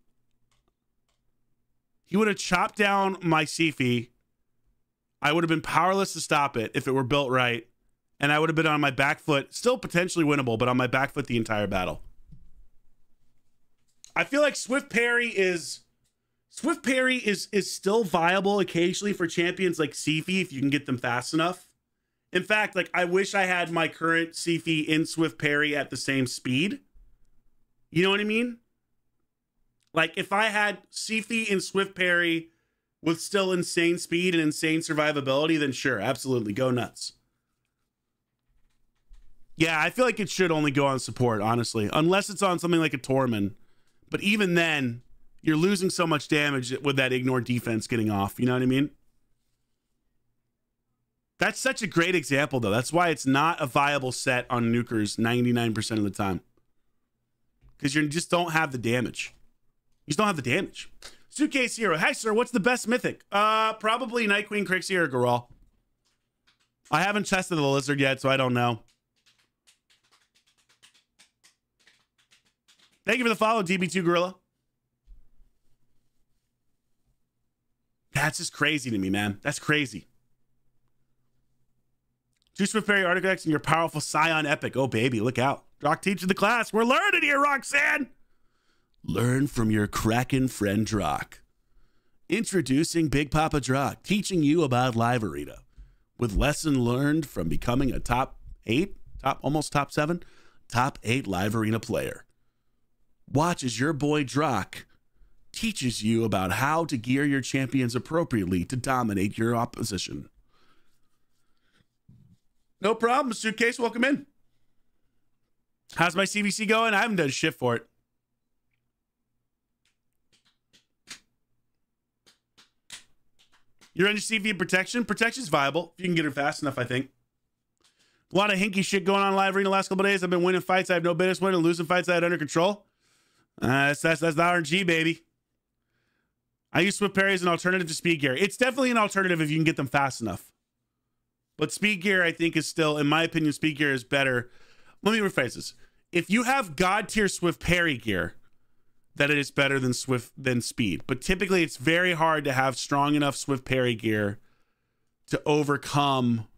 He would have chopped down my Sifi. I would have been powerless to stop it if it were built right. And I would have been on my back foot. Still potentially winnable, but on my back foot the entire battle. I feel like Swift Parry is... Swift Parry is is still viable occasionally for champions like Sifi if you can get them fast enough. In fact, like, I wish I had my current Seifi in Swift Parry at the same speed. You know what I mean? Like, if I had Seifi in Swift Parry with still insane speed and insane survivability, then sure, absolutely, go nuts. Yeah, I feel like it should only go on support, honestly, unless it's on something like a Tormund. But even then, you're losing so much damage with that ignore defense getting off. You know what I mean? That's such a great example, though. That's why it's not a viable set on nukers ninety-nine percent of the time. Because you just don't have the damage. You just don't have the damage. Suitcase Hero. Hi, sir. What's the best mythic? Uh, probably Night Queen, Crixie, or Goral. I haven't tested the Lizard yet, so I don't know. Thank you for the follow, D B two Gorilla. That's just crazy to me, man. That's crazy. Two Swift Parry Artifacts and your powerful Scion Epic. Oh, baby, look out. Drock teaching the class. We're learning here, Roxanne. Learn from your Kraken friend, Drock. Introducing Big Papa Drock, teaching you about Liverita. With lesson learned from becoming a top eight, top almost top seven, top eight Live Arena player. Watch as your boy Drock teaches you about how to gear your champions appropriately to dominate your opposition. No problem, Suitcase. Welcome in. How's my C B C going? I haven't done shit for it. You're under C V protection. Protection's viable. If you can get her fast enough, I think. A lot of hinky shit going on live arena the last couple of days. I've been winning fights I have no business winning, losing fights I had under control. Uh, that's, that's, that's the R N G, baby. I use Swift Parry as an alternative to Speed Gear. It's definitely an alternative if you can get them fast enough. But Speed Gear, I think, is still, in my opinion, Speed Gear is better. Let me rephrase this. If you have God tier Swift Parry gear, that it is better than Swift than Speed. But typically, it's very hard to have strong enough Swift Parry gear to overcome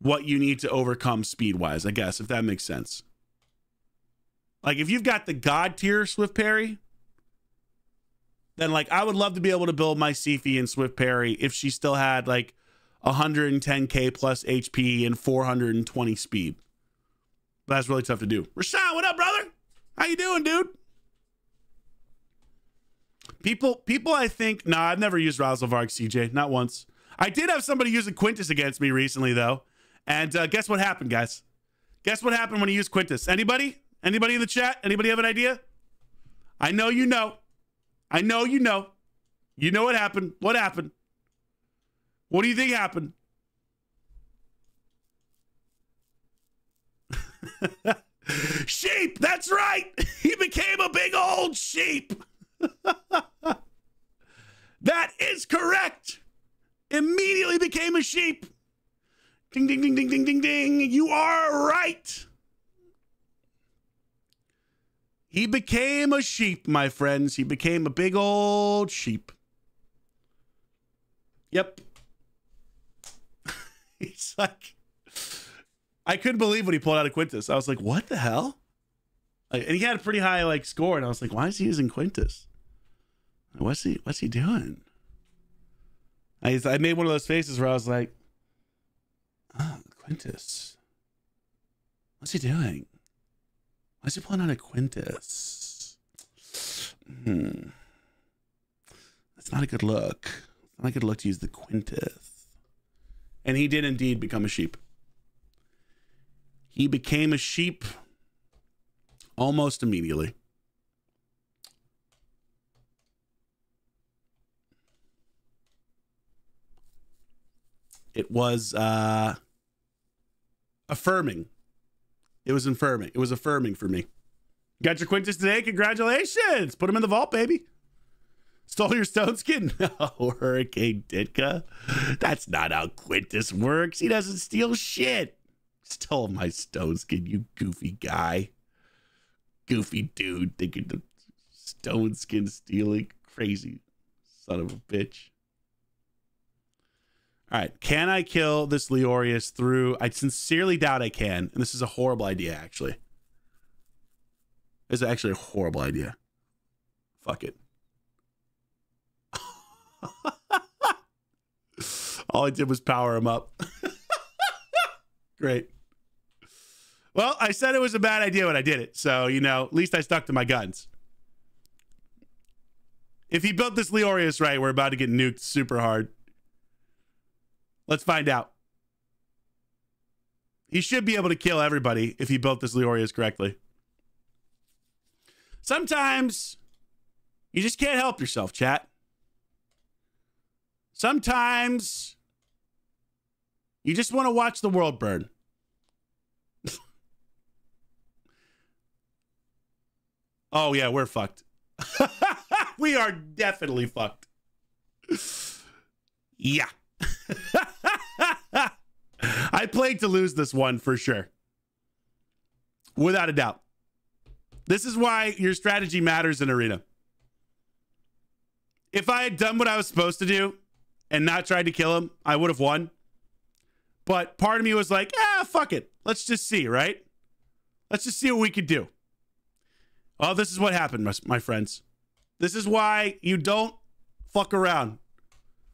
what you need to overcome speed-wise, I guess, if that makes sense. Like, if you've got the God tier Swift Parry, then, like, I would love to be able to build my Seifi in Swift Parry if she still had, like, one hundred ten K plus H P and four hundred twenty speed. But that's really tough to do. Rashawn, what up, brother? How you doing, dude? People, people, I think, nah, I've never used Rosalvarg, C J. Not once. I did have somebody use a Quintus against me recently, though. And uh, guess what happened, guys? Guess what happened when he used Quintus? Anybody? Anybody in the chat? Anybody have an idea? I know you know. I know you know. You know what happened. What happened? What do you think happened? Sheep! That's right! He became a big old sheep! That is correct! Immediately became a sheep! Ding, ding, ding, ding, ding, ding, ding! You are right! He became a sheep, my friends. He became a big old sheep. Yep. He's like, I couldn't believe when he pulled out a Quintus. I was like, what the hell? Like, and he had a pretty high like score, and I was like, why is he using Quintus? What's he what's he doing? I I made one of those faces where I was like, oh, Quintus. What's he doing? Why is he pulling out a Quintus? Hmm. That's not a good look. It's not a good look to use the Quintus. And he did indeed become a sheep. He became a sheep almost immediately. It was uh, affirming. It was affirming. It was affirming for me. Got your Quintus today. Congratulations. Put him in the vault, baby. Stole your stone skin. No, Hurricane Ditka. That's not how Quintus works. He doesn't steal shit. Stole my stone skin, you goofy guy. Goofy dude thinking the stone skin stealing. Crazy son of a bitch. All right, can I kill this Leorius through... I sincerely doubt I can. And this is a horrible idea, actually. This is actually a horrible idea. Fuck it. All I did was power him up. Great. Well, I said it was a bad idea when I did it, so, you know, at least I stuck to my guns. If he built this Leorius right, we're about to get nuked super hard. Let's find out. He should be able to kill everybody if he built this Leorius correctly. Sometimes you just can't help yourself, chat. Sometimes you just want to watch the world burn. Oh, yeah, we're fucked. We are definitely fucked. Yeah. I played to lose this one for sure. Without a doubt. This is why your strategy matters in Arena. If I had done what I was supposed to do and not tried to kill him, I would have won. But part of me was like, ah, fuck it. Let's just see, right? Let's just see what we could do. Oh, this is what happened, my friends. This is why you don't fuck around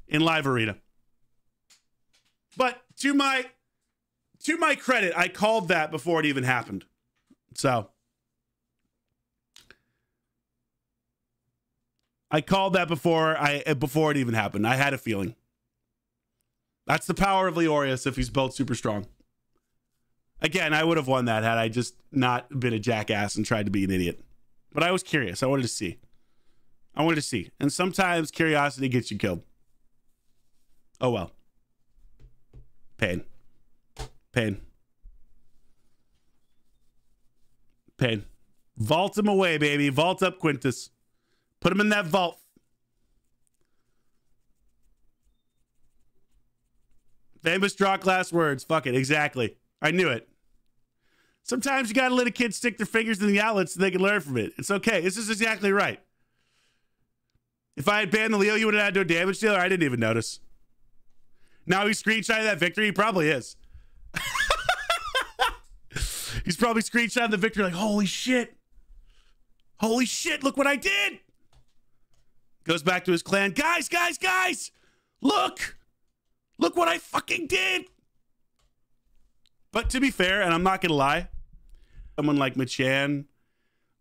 in live arena. But to my to my credit, I called that before it even happened. So I called that before I before it even happened. I had a feeling. That's the power of Leorius if he's built super strong. Again, I would have won that had I just not been a jackass and tried to be an idiot. But I was curious. I wanted to see. I wanted to see. And sometimes curiosity gets you killed. Oh, well. Pain. Pain. Pain. Vault him away, baby. Vault up, Quintus. Put him in that vault. Famous Drock last words. Fuck it. Exactly. I knew it. Sometimes you gotta let a kid stick their fingers in the outlet so they can learn from it. It's okay. This is exactly right. If I had banned the Leo, you would have had to do a damage dealer. I didn't even notice. Now he's screenshotting that victory. He probably is. He's probably screenshotting the victory like, holy shit. Holy shit, look what I did. Goes back to his clan. Guys, guys, guys, look. Look what I fucking did. But to be fair, and I'm not going to lie, someone like Machan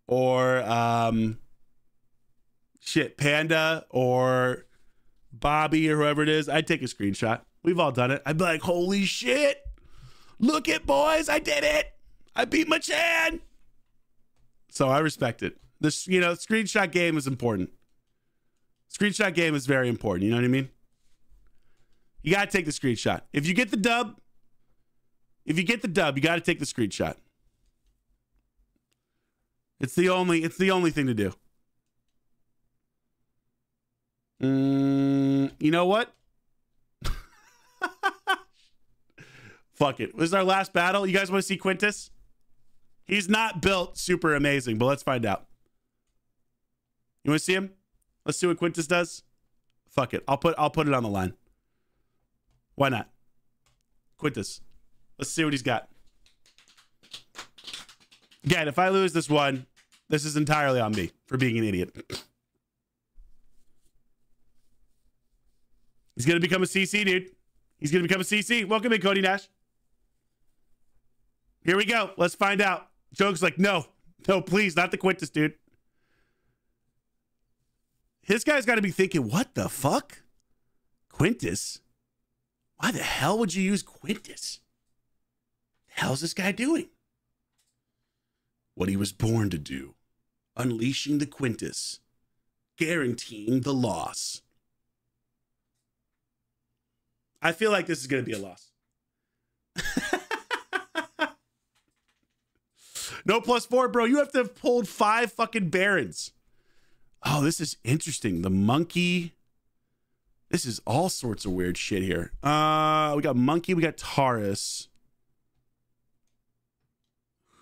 or um, shit, Panda or Bobby or whoever it is, I'd take a screenshot. We've all done it. I'd be like, holy shit. Look it, boys. I did it. I beat Machan. So I respect it. This, you know, screenshot game is important. Screenshot game is very important. You know what I mean? You got to take the screenshot. If you get the dub, If you get the dub, you got to take the screenshot. It's the only, it's the only thing to do. Mm, you know what? Fuck it. This is our last battle. You guys want to see Quintus? He's not built super amazing, but let's find out. You want to see him? Let's see what Quintus does. Fuck it. I'll put, I'll put it on the line. Why not? Quintus. Let's see what he's got. Again, if I lose this one, this is entirely on me for being an idiot. He's going to become a C C, dude. He's going to become a C C. Welcome in, Cody Nash. Here we go. Let's find out. Joke's like, no. No, please. Not the Quintus, dude. His guy's got to be thinking, what the fuck? Quintus? Why the hell would you use Quintus? How's this guy doing? What he was born to do. Unleashing the Quintus. Guaranteeing the loss. I feel like this is going to be a loss. No plus four, bro. You have to have pulled five fucking barons. Oh, this is interesting. The monkey. This is all sorts of weird shit here. Uh, we got monkey. We got Taurus.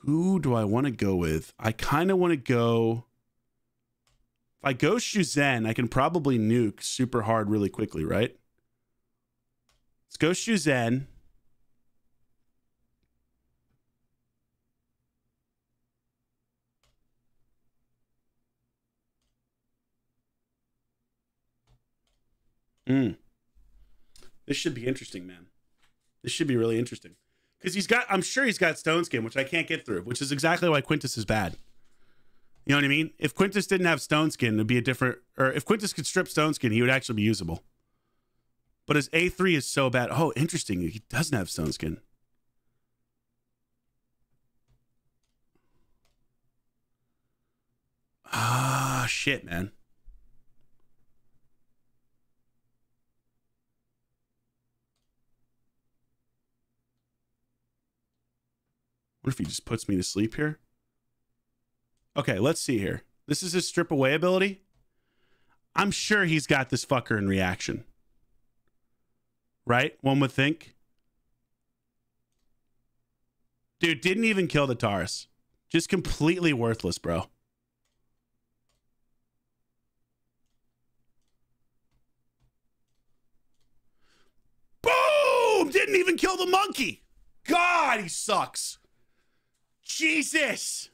Who do I want to go with? I kind of want to go... If I go Shuzen, I can probably nuke super hard really quickly, right? Let's go Shuzen. Mm. This should be interesting, man. This should be really interesting. Because he's got, I'm sure he's got Stone Skin, which I can't get through, which is exactly why Quintus is bad. You know what I mean? If Quintus didn't have Stone Skin, it'd be a different, or if Quintus could strip Stone Skin, he would actually be usable. But his A three is so bad. Oh, interesting. He doesn't have Stone Skin. Ah, shit, man. What if he just puts me to sleep here? Okay, let's see here. This is his strip away ability. I'm sure he's got this fucker in reaction. Right? One would think. Dude, didn't even kill the Taurus. Just completely worthless, bro. Boom! Didn't even kill the monkey. God, he sucks. Jesus.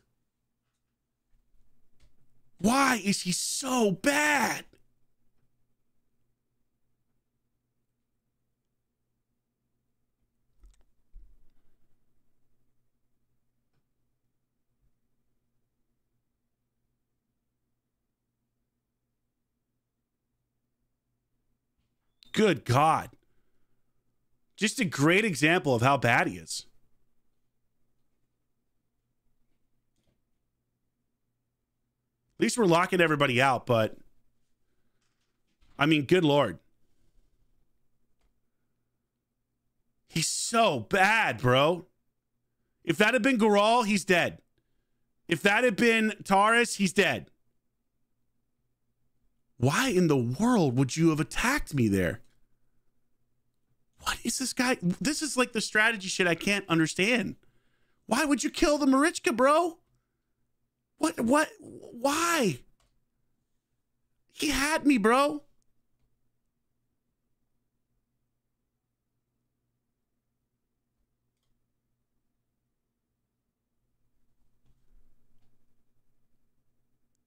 Why is he so bad? Good God. Just a great example of how bad he is. At least we're locking everybody out, but I mean, good Lord. He's so bad, bro. If that had been Goral, he's dead. If that had been Taurus, he's dead. Why in the world would you have attacked me there? What is this guy? This is like the strategy shit I can't understand. Why would you kill the Marichka, bro? What, what, why? He had me, bro.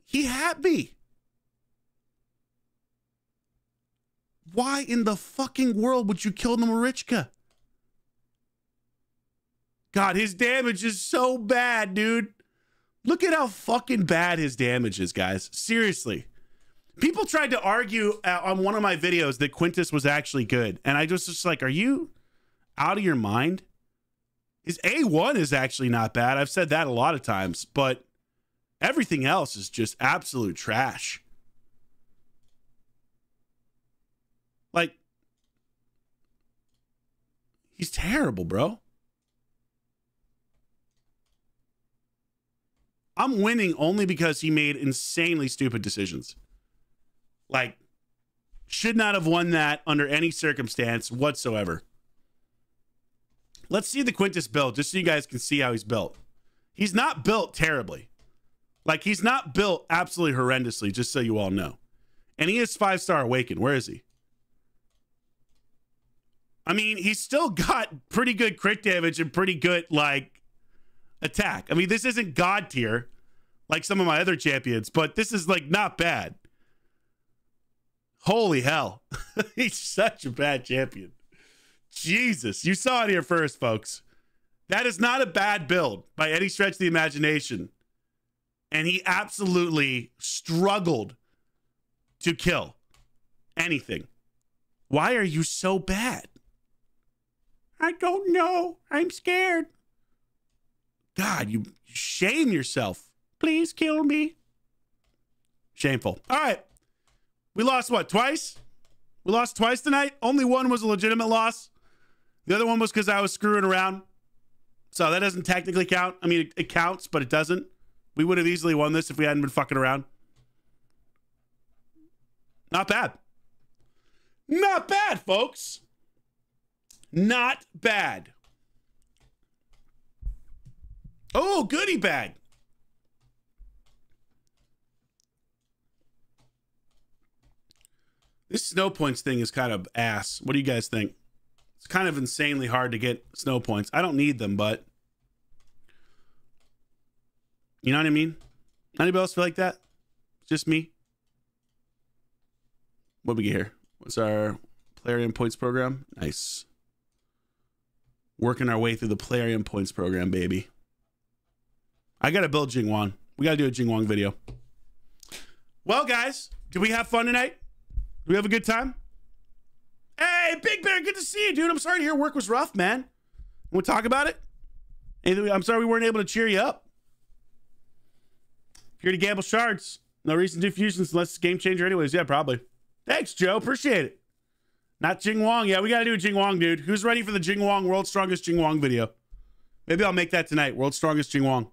He had me. Why in the fucking world would you kill the Marichka? God, his damage is so bad, dude. Look at how fucking bad his damage is, guys. Seriously. People tried to argue uh, on one of my videos that Quintus was actually good. And I just was like, are you out of your mind? His A one is actually not bad. I've said that a lot of times, but everything else is just absolute trash. Like, he's terrible, bro. I'm winning only because he made insanely stupid decisions. Like, should not have won that under any circumstance whatsoever. Let's see the Quintus build, just so you guys can see how he's built. He's not built terribly. Like, he's not built absolutely horrendously, just so you all know. And he is five-star Awakened. Where is he? I mean, he's still got pretty good crit damage and pretty good, like, attack. I mean, this isn't god tier like some of my other champions, but this is like not bad. Holy hell. He's such a bad champion. Jesus, you saw it here first, folks. That is not a bad build by any stretch of the imagination, and he absolutely struggled to kill anything. Why are you so bad? I don't know. I'm scared. God, you shame yourself. Please kill me. Shameful. All right. We lost what, twice? We lost twice tonight. Only one was a legitimate loss. The other one was because I was screwing around. So that doesn't technically count. I mean, it, it counts, but it doesn't. We would have easily won this if we hadn't been fucking around. Not bad. Not bad, folks. Not bad. Oh, goodie bag. This snow points thing is kind of ass. What do you guys think? It's kind of insanely hard to get snow points. I don't need them, but you know what I mean? Anybody else feel like that? Just me? What do we get here? What's our Plarium points program? Nice. working our way through the Plarium points program, baby. I got to build Jingwang. We got to do a Jingwang video. Well, guys, did we have fun tonight? Did we have a good time? Hey, Big Bear, good to see you, dude. I'm sorry to hear work was rough, man. Want to talk about it? I'm sorry we weren't able to cheer you up. If you're to gamble shards, no reason to fusions unless it's a game changer anyways. Yeah, probably. Thanks, Joe. Appreciate it. Not Jingwang. Yeah, we got to do a Jingwang, dude. Who's ready for the Jingwang World's Strongest Jingwang video? Maybe I'll make that tonight. World's Strongest Jingwang.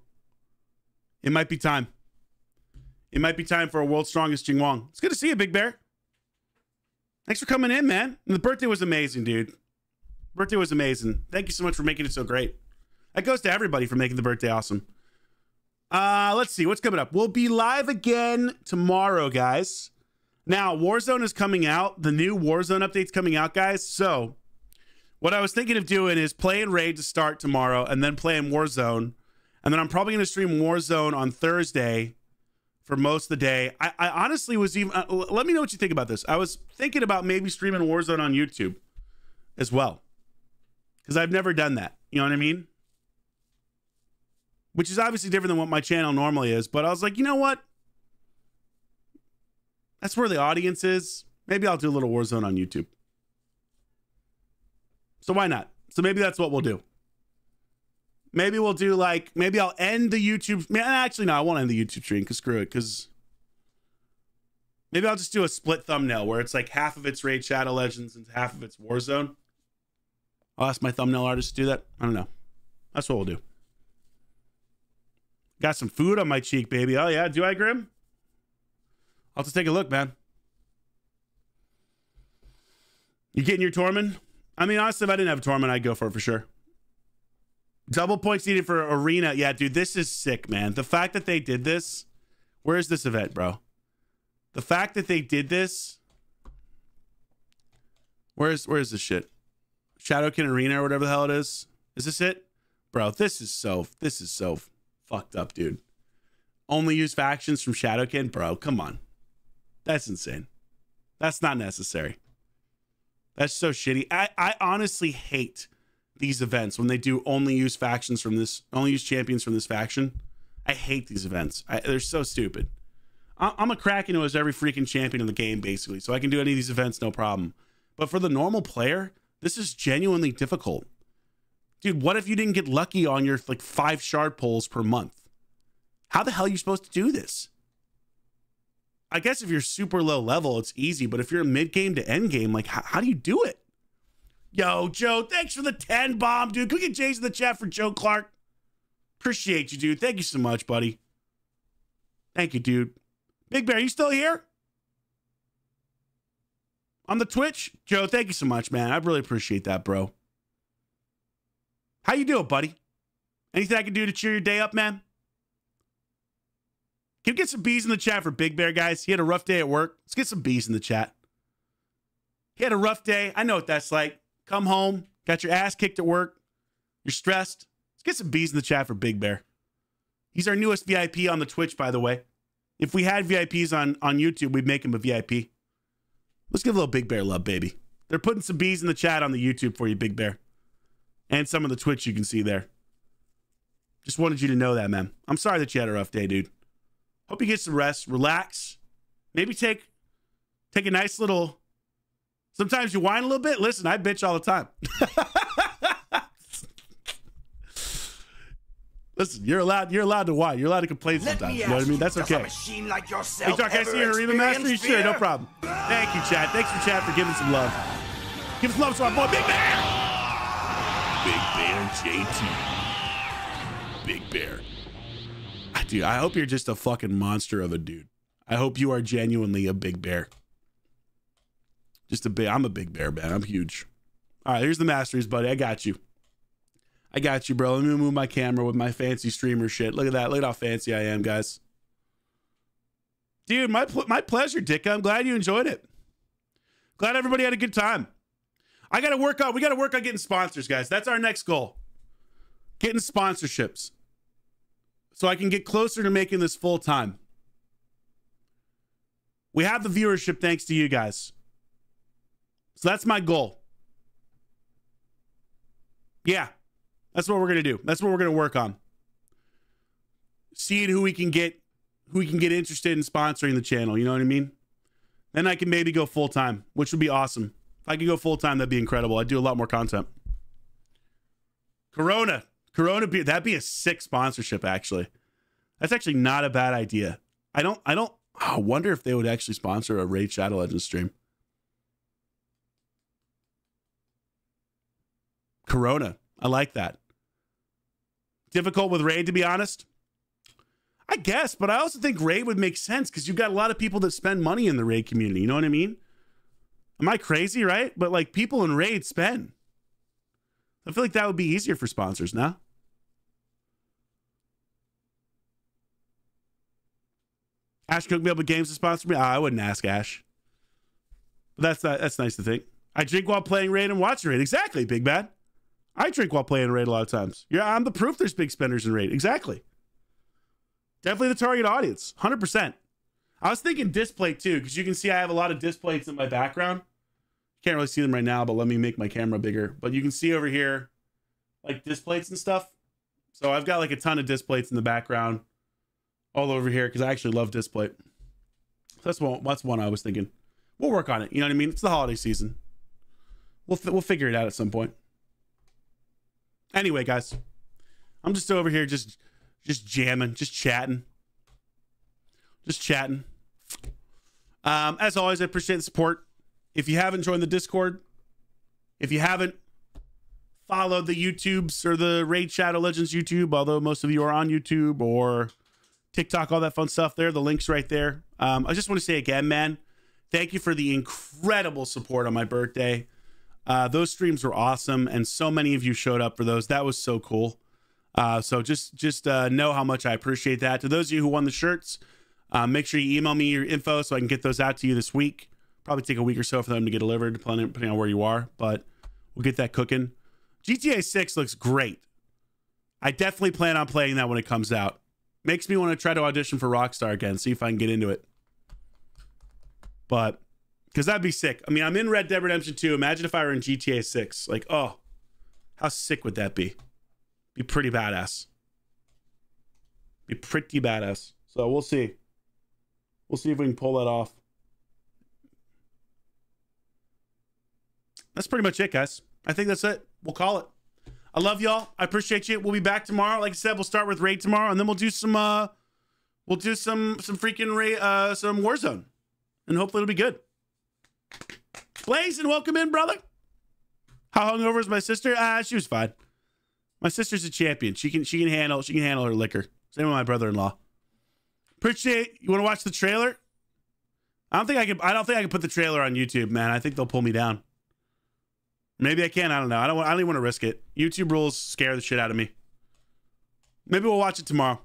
It might be time. It might be time for a World's Strongest Jingwang. It's good to see you, Big Bear. Thanks for coming in, man. And the birthday was amazing, dude. Birthday was amazing. Thank you so much for making it so great. That goes to everybody for making the birthday awesome. Uh, let's see. What's coming up? We'll be live again tomorrow, guys. Now, Warzone is coming out. The new Warzone update's coming out, guys. So, what I was thinking of doing is playing Raid to start tomorrow and then playing Warzone. And then I'm probably going to stream Warzone on Thursday for most of the day. I, I honestly was even... Uh, let me know what you think about this. I was thinking about maybe streaming Warzone on YouTube as well. Because I've never done that. You know what I mean? Which is obviously different than what my channel normally is. But I was like, you know what? That's where the audience is. Maybe I'll do a little Warzone on YouTube. So why not? So maybe that's what we'll do. Maybe we'll do like, maybe I'll end the YouTube. Actually, no, I won't end the YouTube stream because screw it. Because maybe I'll just do a split thumbnail where it's like half of it's Raid Shadow Legends and half of it's Warzone. I'll ask my thumbnail artist to do that. I don't know. That's what we'll do. Got some food on my cheek, baby. Oh yeah, do I, Grim? I'll just take a look, man. You getting your Tormund? I mean, honestly, if I didn't have a Tormund, I'd go for it for sure. Double points needed for Arena. Yeah, dude, this is sick, man. The fact that they did this. Where is this event, bro? The fact that they did this. Where is, where is this shit? Shadowkin Arena or whatever the hell it is. Is this it? Bro, this is so, this is so fucked up, dude. Only use factions from Shadowkin? Bro, come on. That's insane. That's not necessary. That's so shitty. I, I honestly hate these events when they do only use factions from this, only use champions from this faction. I hate these events. I, they're so stupid. I, I'm a Kraken who has every freaking champion in the game, basically, so I can do any of these events, no problem. But for the normal player, this is genuinely difficult. Dude, what if you didn't get lucky on your like five shard pulls per month? How the hell are you supposed to do this? I guess if you're super low level, it's easy. But if you're mid game to end game, like how, how do you do it? Yo, Joe, thanks for the ten bomb, dude. Can we get Jason in the chat for Joe Clark? Appreciate you, dude. Thank you so much, buddy. Thank you, dude. Big Bear, you still here? On the Twitch? Joe, thank you so much, man. I really appreciate that, bro. How you doing, buddy? Anything I can do to cheer your day up, man? Can we get some bees in the chat for Big Bear, guys? He had a rough day at work. Let's get some bees in the chat. He had a rough day. I know what that's like. Come home, got your ass kicked at work. You're stressed. Let's get some bees in the chat for Big Bear. He's our newest V I P on the Twitch, by the way. If we had V I Ps on, on YouTube, we'd make him a V I P. Let's give a little Big Bear love, baby. They're putting some bees in the chat on the YouTube for you, Big Bear. And some of the Twitch you can see there. Just wanted you to know that, man. I'm sorry that you had a rough day, dude. Hope you get some rest, relax, maybe take take a nice little, sometimes you whine a little bit. Listen, I bitch all the time. Listen, you're allowed you're allowed to whine. You're allowed to complain sometimes. You know what I mean? That's okay. Machine like yourself, hey, Doc, can I see your Reba Master? You sure? No problem. Thank you, Chad. Thanks for Chad for giving some love. Give some love to our boy, Big Bear. Big Bear J T. Big Bear. Dude, I hope you're just a fucking monster of a dude. I hope you are genuinely a big bear. Just a big, I'm a big bear, man. I'm huge. All right, here's the masteries, buddy. I got you. I got you, bro. Let me move my camera with my fancy streamer shit. Look at that. Look at how fancy I am, guys. Dude, my, my pleasure, Dicka. I'm glad you enjoyed it. Glad everybody had a good time. I got to work on, we got to work on getting sponsors, guys. That's our next goal. Getting sponsorships. So I can get closer to making this full time. We have the viewership thanks to you guys. So that's my goal. Yeah, that's what we're gonna do. That's what we're gonna work on. Seeing who we can get, who we can get interested in sponsoring the channel. You know what I mean? Then I can maybe go full time, which would be awesome. If I could go full time, that'd be incredible. I'd do a lot more content. Corona, Corona beer. That'd be a sick sponsorship, actually. That's actually not a bad idea. I don't, I don't. I wonder if they would actually sponsor a Raid Shadow Legends stream. Corona. I like that. Difficult with Raid, to be honest. I guess, but I also think Raid would make sense because you've got a lot of people that spend money in the Raid community. You know what I mean? Am I crazy, right? But like, people in Raid spend. I feel like that would be easier for sponsors now. Nah? Ash could be able to games to sponsor me. Oh, I wouldn't ask Ash. But that's not, that's nice to think. I drink while playing Raid and watching Raid. Exactly, Big Bad. I drink while playing Raid a lot of times. Yeah, I'm the proof there's big spenders in Raid. Exactly. Definitely the target audience. one hundred percent. I was thinking Displate too, because you can see I have a lot of Displates in my background. Can't really see them right now, but let me make my camera bigger. But you can see over here, like, Displates and stuff. So I've got like a ton of Displates in the background all over here because I actually love Displate. So that's one, that's one I was thinking. We'll work on it. You know what I mean? It's the holiday season. We'll, we'll figure it out at some point. Anyway, guys, I'm just over here just just jamming, just chatting. Just chatting. Um, as always, I appreciate the support. If you haven't joined the Discord, if you haven't followed the YouTubes or the Raid Shadow Legends YouTube, although most of you are on YouTube or TikTok, all that fun stuff there, the link's right there. Um, I just want to say again, man, thank you for the incredible support on my birthday. Uh, those streams were awesome, and so many of you showed up for those. That was so cool. Uh, so just just uh, know how much I appreciate that. To those of you who won the shirts, uh, make sure you email me your info so I can get those out to you this week. Probably take a week or so for them to get delivered, depending on where you are, but we'll get that cooking. G T A six looks great. I definitely plan on playing that when it comes out. Makes me want to try to audition for Rockstar again, see if I can get into it. But, because that'd be sick. I mean, I'm in Red Dead Redemption two. Imagine if I were in G T A six. Like, oh, how sick would that be? Be pretty badass. Be pretty badass. So we'll see. We'll see if we can pull that off. That's pretty much it, guys. I think that's it. We'll call it. I love y'all. I appreciate you. We'll be back tomorrow. Like I said, we'll start with Raid tomorrow, and then we'll do some, uh, we'll do some, some freaking Raid, uh, some Warzone, and hopefully it'll be good. Blaze, and welcome in, brother. How hungover is my sister? Ah, she was fine. My sister's a champion. She can, she can handle, she can handle her liquor. Same with my brother-in-law. Appreciate. You want to watch the trailer? I don't think I can. I don't think I can put the trailer on YouTube, man. I think they'll pull me down. Maybe I can. I don't know. I don't. I don't even want to risk it. YouTube rules scare the shit out of me. Maybe we'll watch it tomorrow.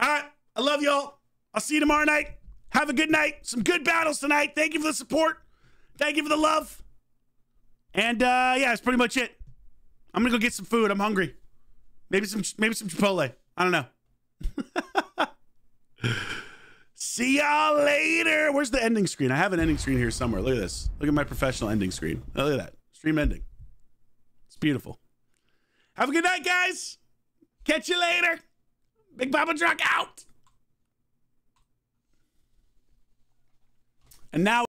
All right. I love y'all. I'll see you tomorrow night. Have a good night. Some good battles tonight. Thank you for the support. Thank you for the love. And uh, yeah, that's pretty much it. I'm gonna go get some food. I'm hungry. Maybe some. Maybe some Chipotle. I don't know. See y'all later. Where's the ending screen? I have an ending screen here somewhere. Look at this. Look at my professional ending screen. Oh, look at that. Stream ending. It's beautiful. Have a good night, guys. Catch you later. BigPoppaDrock out. And now